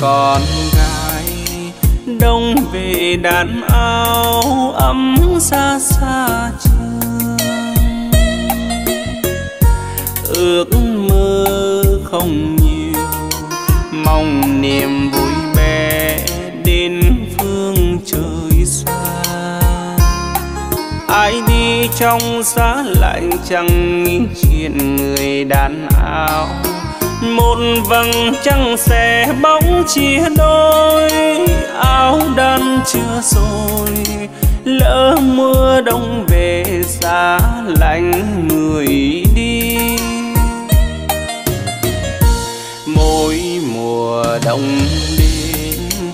Con gái đông về đàn áo ấm xa xa trường, ước mơ không nhiều, mong niềm vui bé đến phương trời xa. Ai đi trong giá lạnh chẳng nghĩ chuyện người đàn áo, một vầng trăng sẽ bóng chia đôi. Áo đan chưa rồi, lỡ mưa đông về giá lạnh người đi. Mỗi mùa đông đến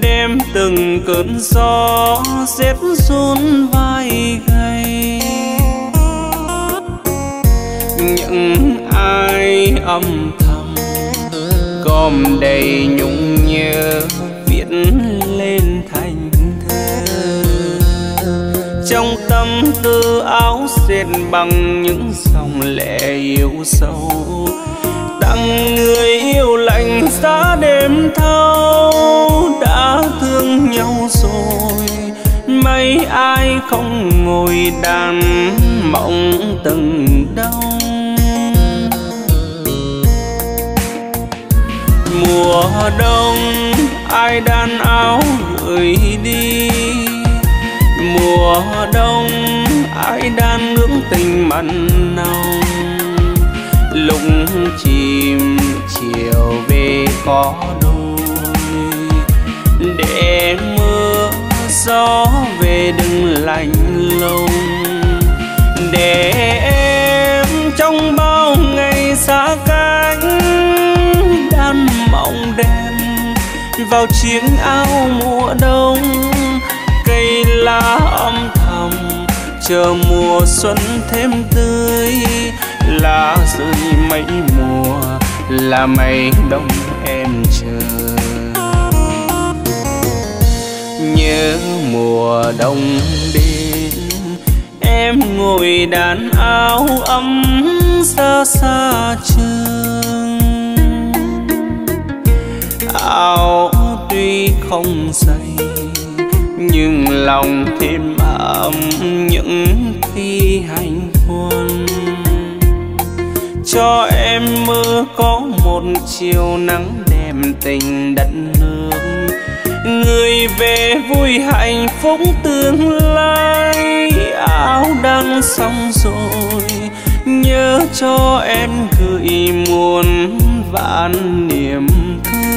đêm từng cơn gió rét run vai gầy. Những ai âm gom đầy nhung nhớ viết lên thành thơ. Trong tâm tư áo dệt bằng những dòng lệ yêu sâu, tặng người yêu lạnh giá đêm thâu. Đã thương nhau rồi, mấy ai không ngồi đàn mộng từng đau. Mùa đông ai đan áo gửi đi, mùa đông ai đan ngưỡng tình mặn nồng. Lúc chìm chiều về có đôi, để mưa gió về đừng lạnh lùng. Để em trong bao ngày xa cánh đan mộng đen vào chiếc áo mùa đông. Cây lá âm thầm chờ mùa xuân thêm tươi, lá rơi mấy mùa là mây đông em chờ. Nhớ mùa đông đến em ngồi đàn áo ấm xa xa trường. Áo tuy không dày nhưng lòng thêm ấm những khi hành quân. Cho em mơ có một bóng chiều nắng đẹp tình đất nước, người về vui hạnh phúc tương lai. Áo đang xong rồi nhớ cho em gửi muôn vạn niềm thương.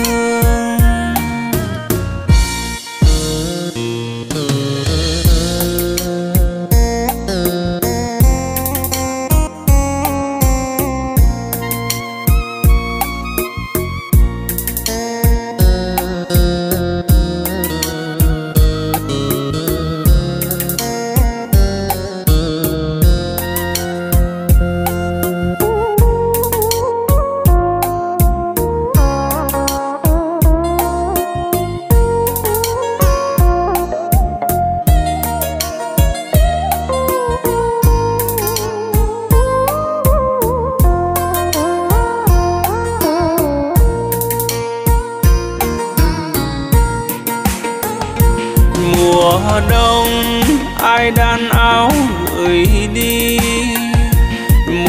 Đàn áo gửi đi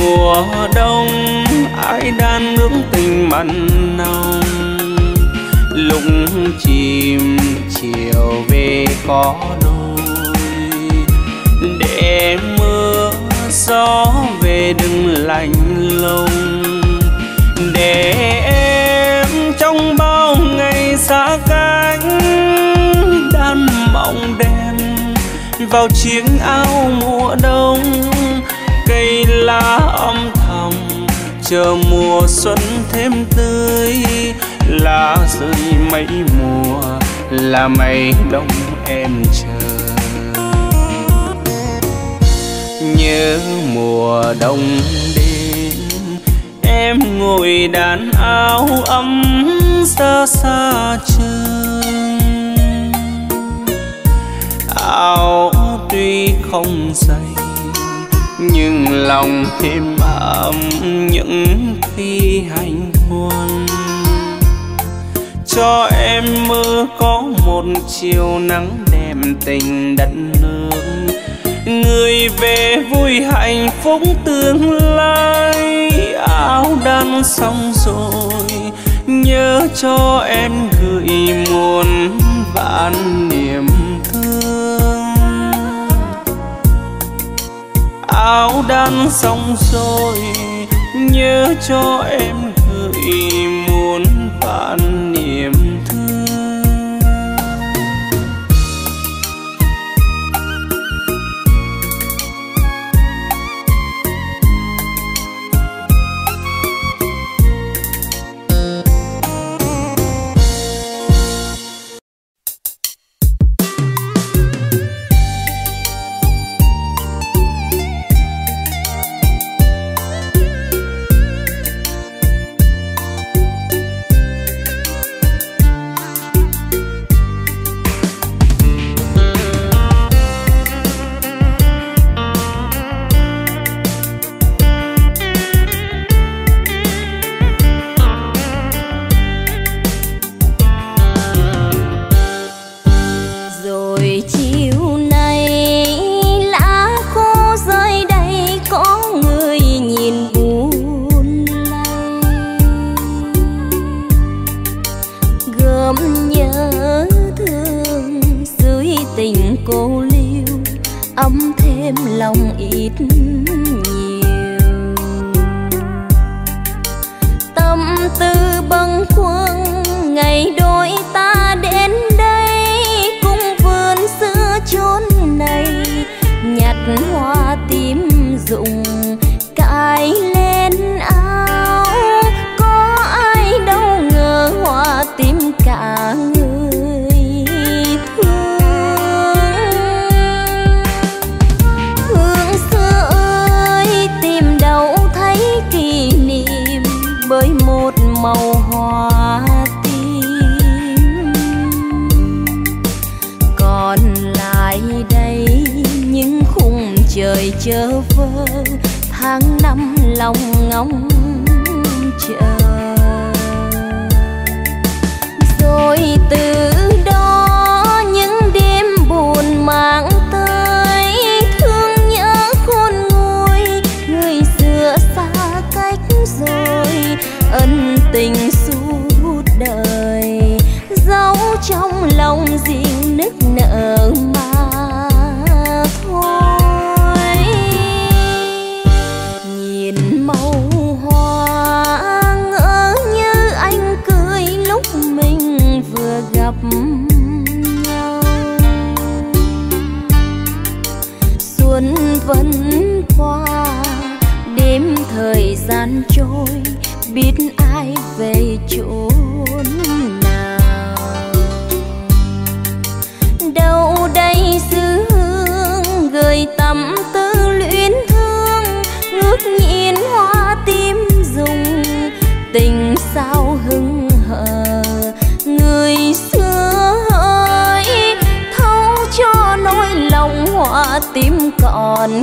mùa đông, ai đàn nước tình mặn nồng. Lúc chìm chiều về có đôi, để mưa gió về đừng lạnh lùng. Để em trong bao ngày xa cách, đàn mộng đen vào chiếc áo mùa đông. Cây lá âm thầm chờ mùa xuân thêm tươi, lá rơi mấy mùa là mấy đông em chờ. Nhớ mùa đông đến em ngồi đàn áo ấm xa xa trường. Áo tuy không dày nhưng lòng thêm ấm những khi hành quân. Cho em mơ có một chiều nắng đẹp tình đất nước, người về vui hạnh phúc tương lai. Áo đang xong rồi nhớ cho em gửi muôn vạn niềm thương. Áo đan xong rồi nhớ cho em gửi muôn vạn niềm thương. Tình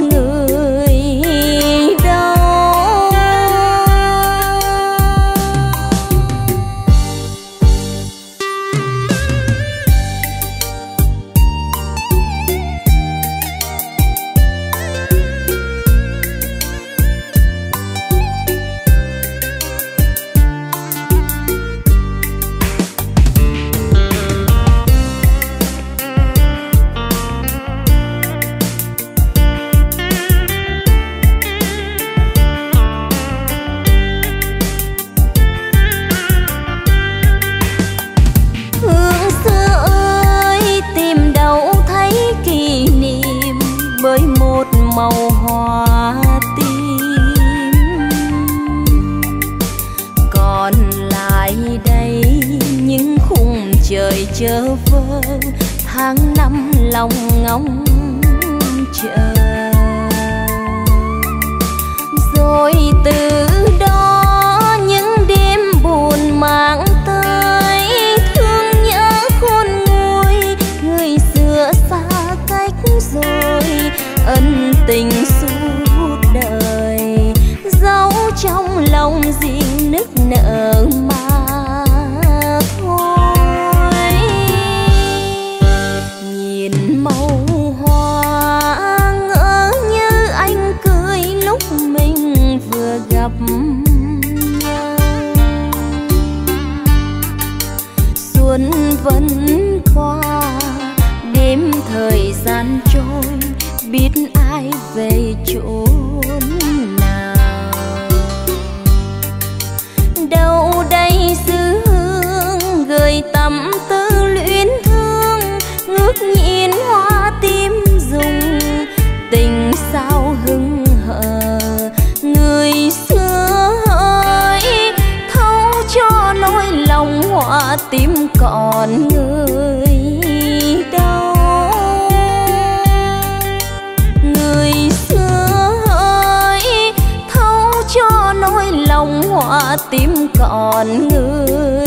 còn người đâu. Chờ vơ tháng năm lòng ngóng chờ, rồi từ đó những đêm buồn mang tới thương nhớ khôn nguôi. Người xưa xa cách rồi, ân tình suốt đời giấu trong lòng riêng nức nở mà. Xuân vẫn qua, đêm thời gian trôi, biết ai về chốn nào. Đâu đây xứ hương, gửi tâm tư luyến thương, ngước nhìn hoa tím rụng, tình sao hững hờ. Người xưa ơi, thấu cho nỗi lòng hoa tím còn người đâu. Người xưa ơi, thấu cho nỗi lòng hoa tím còn người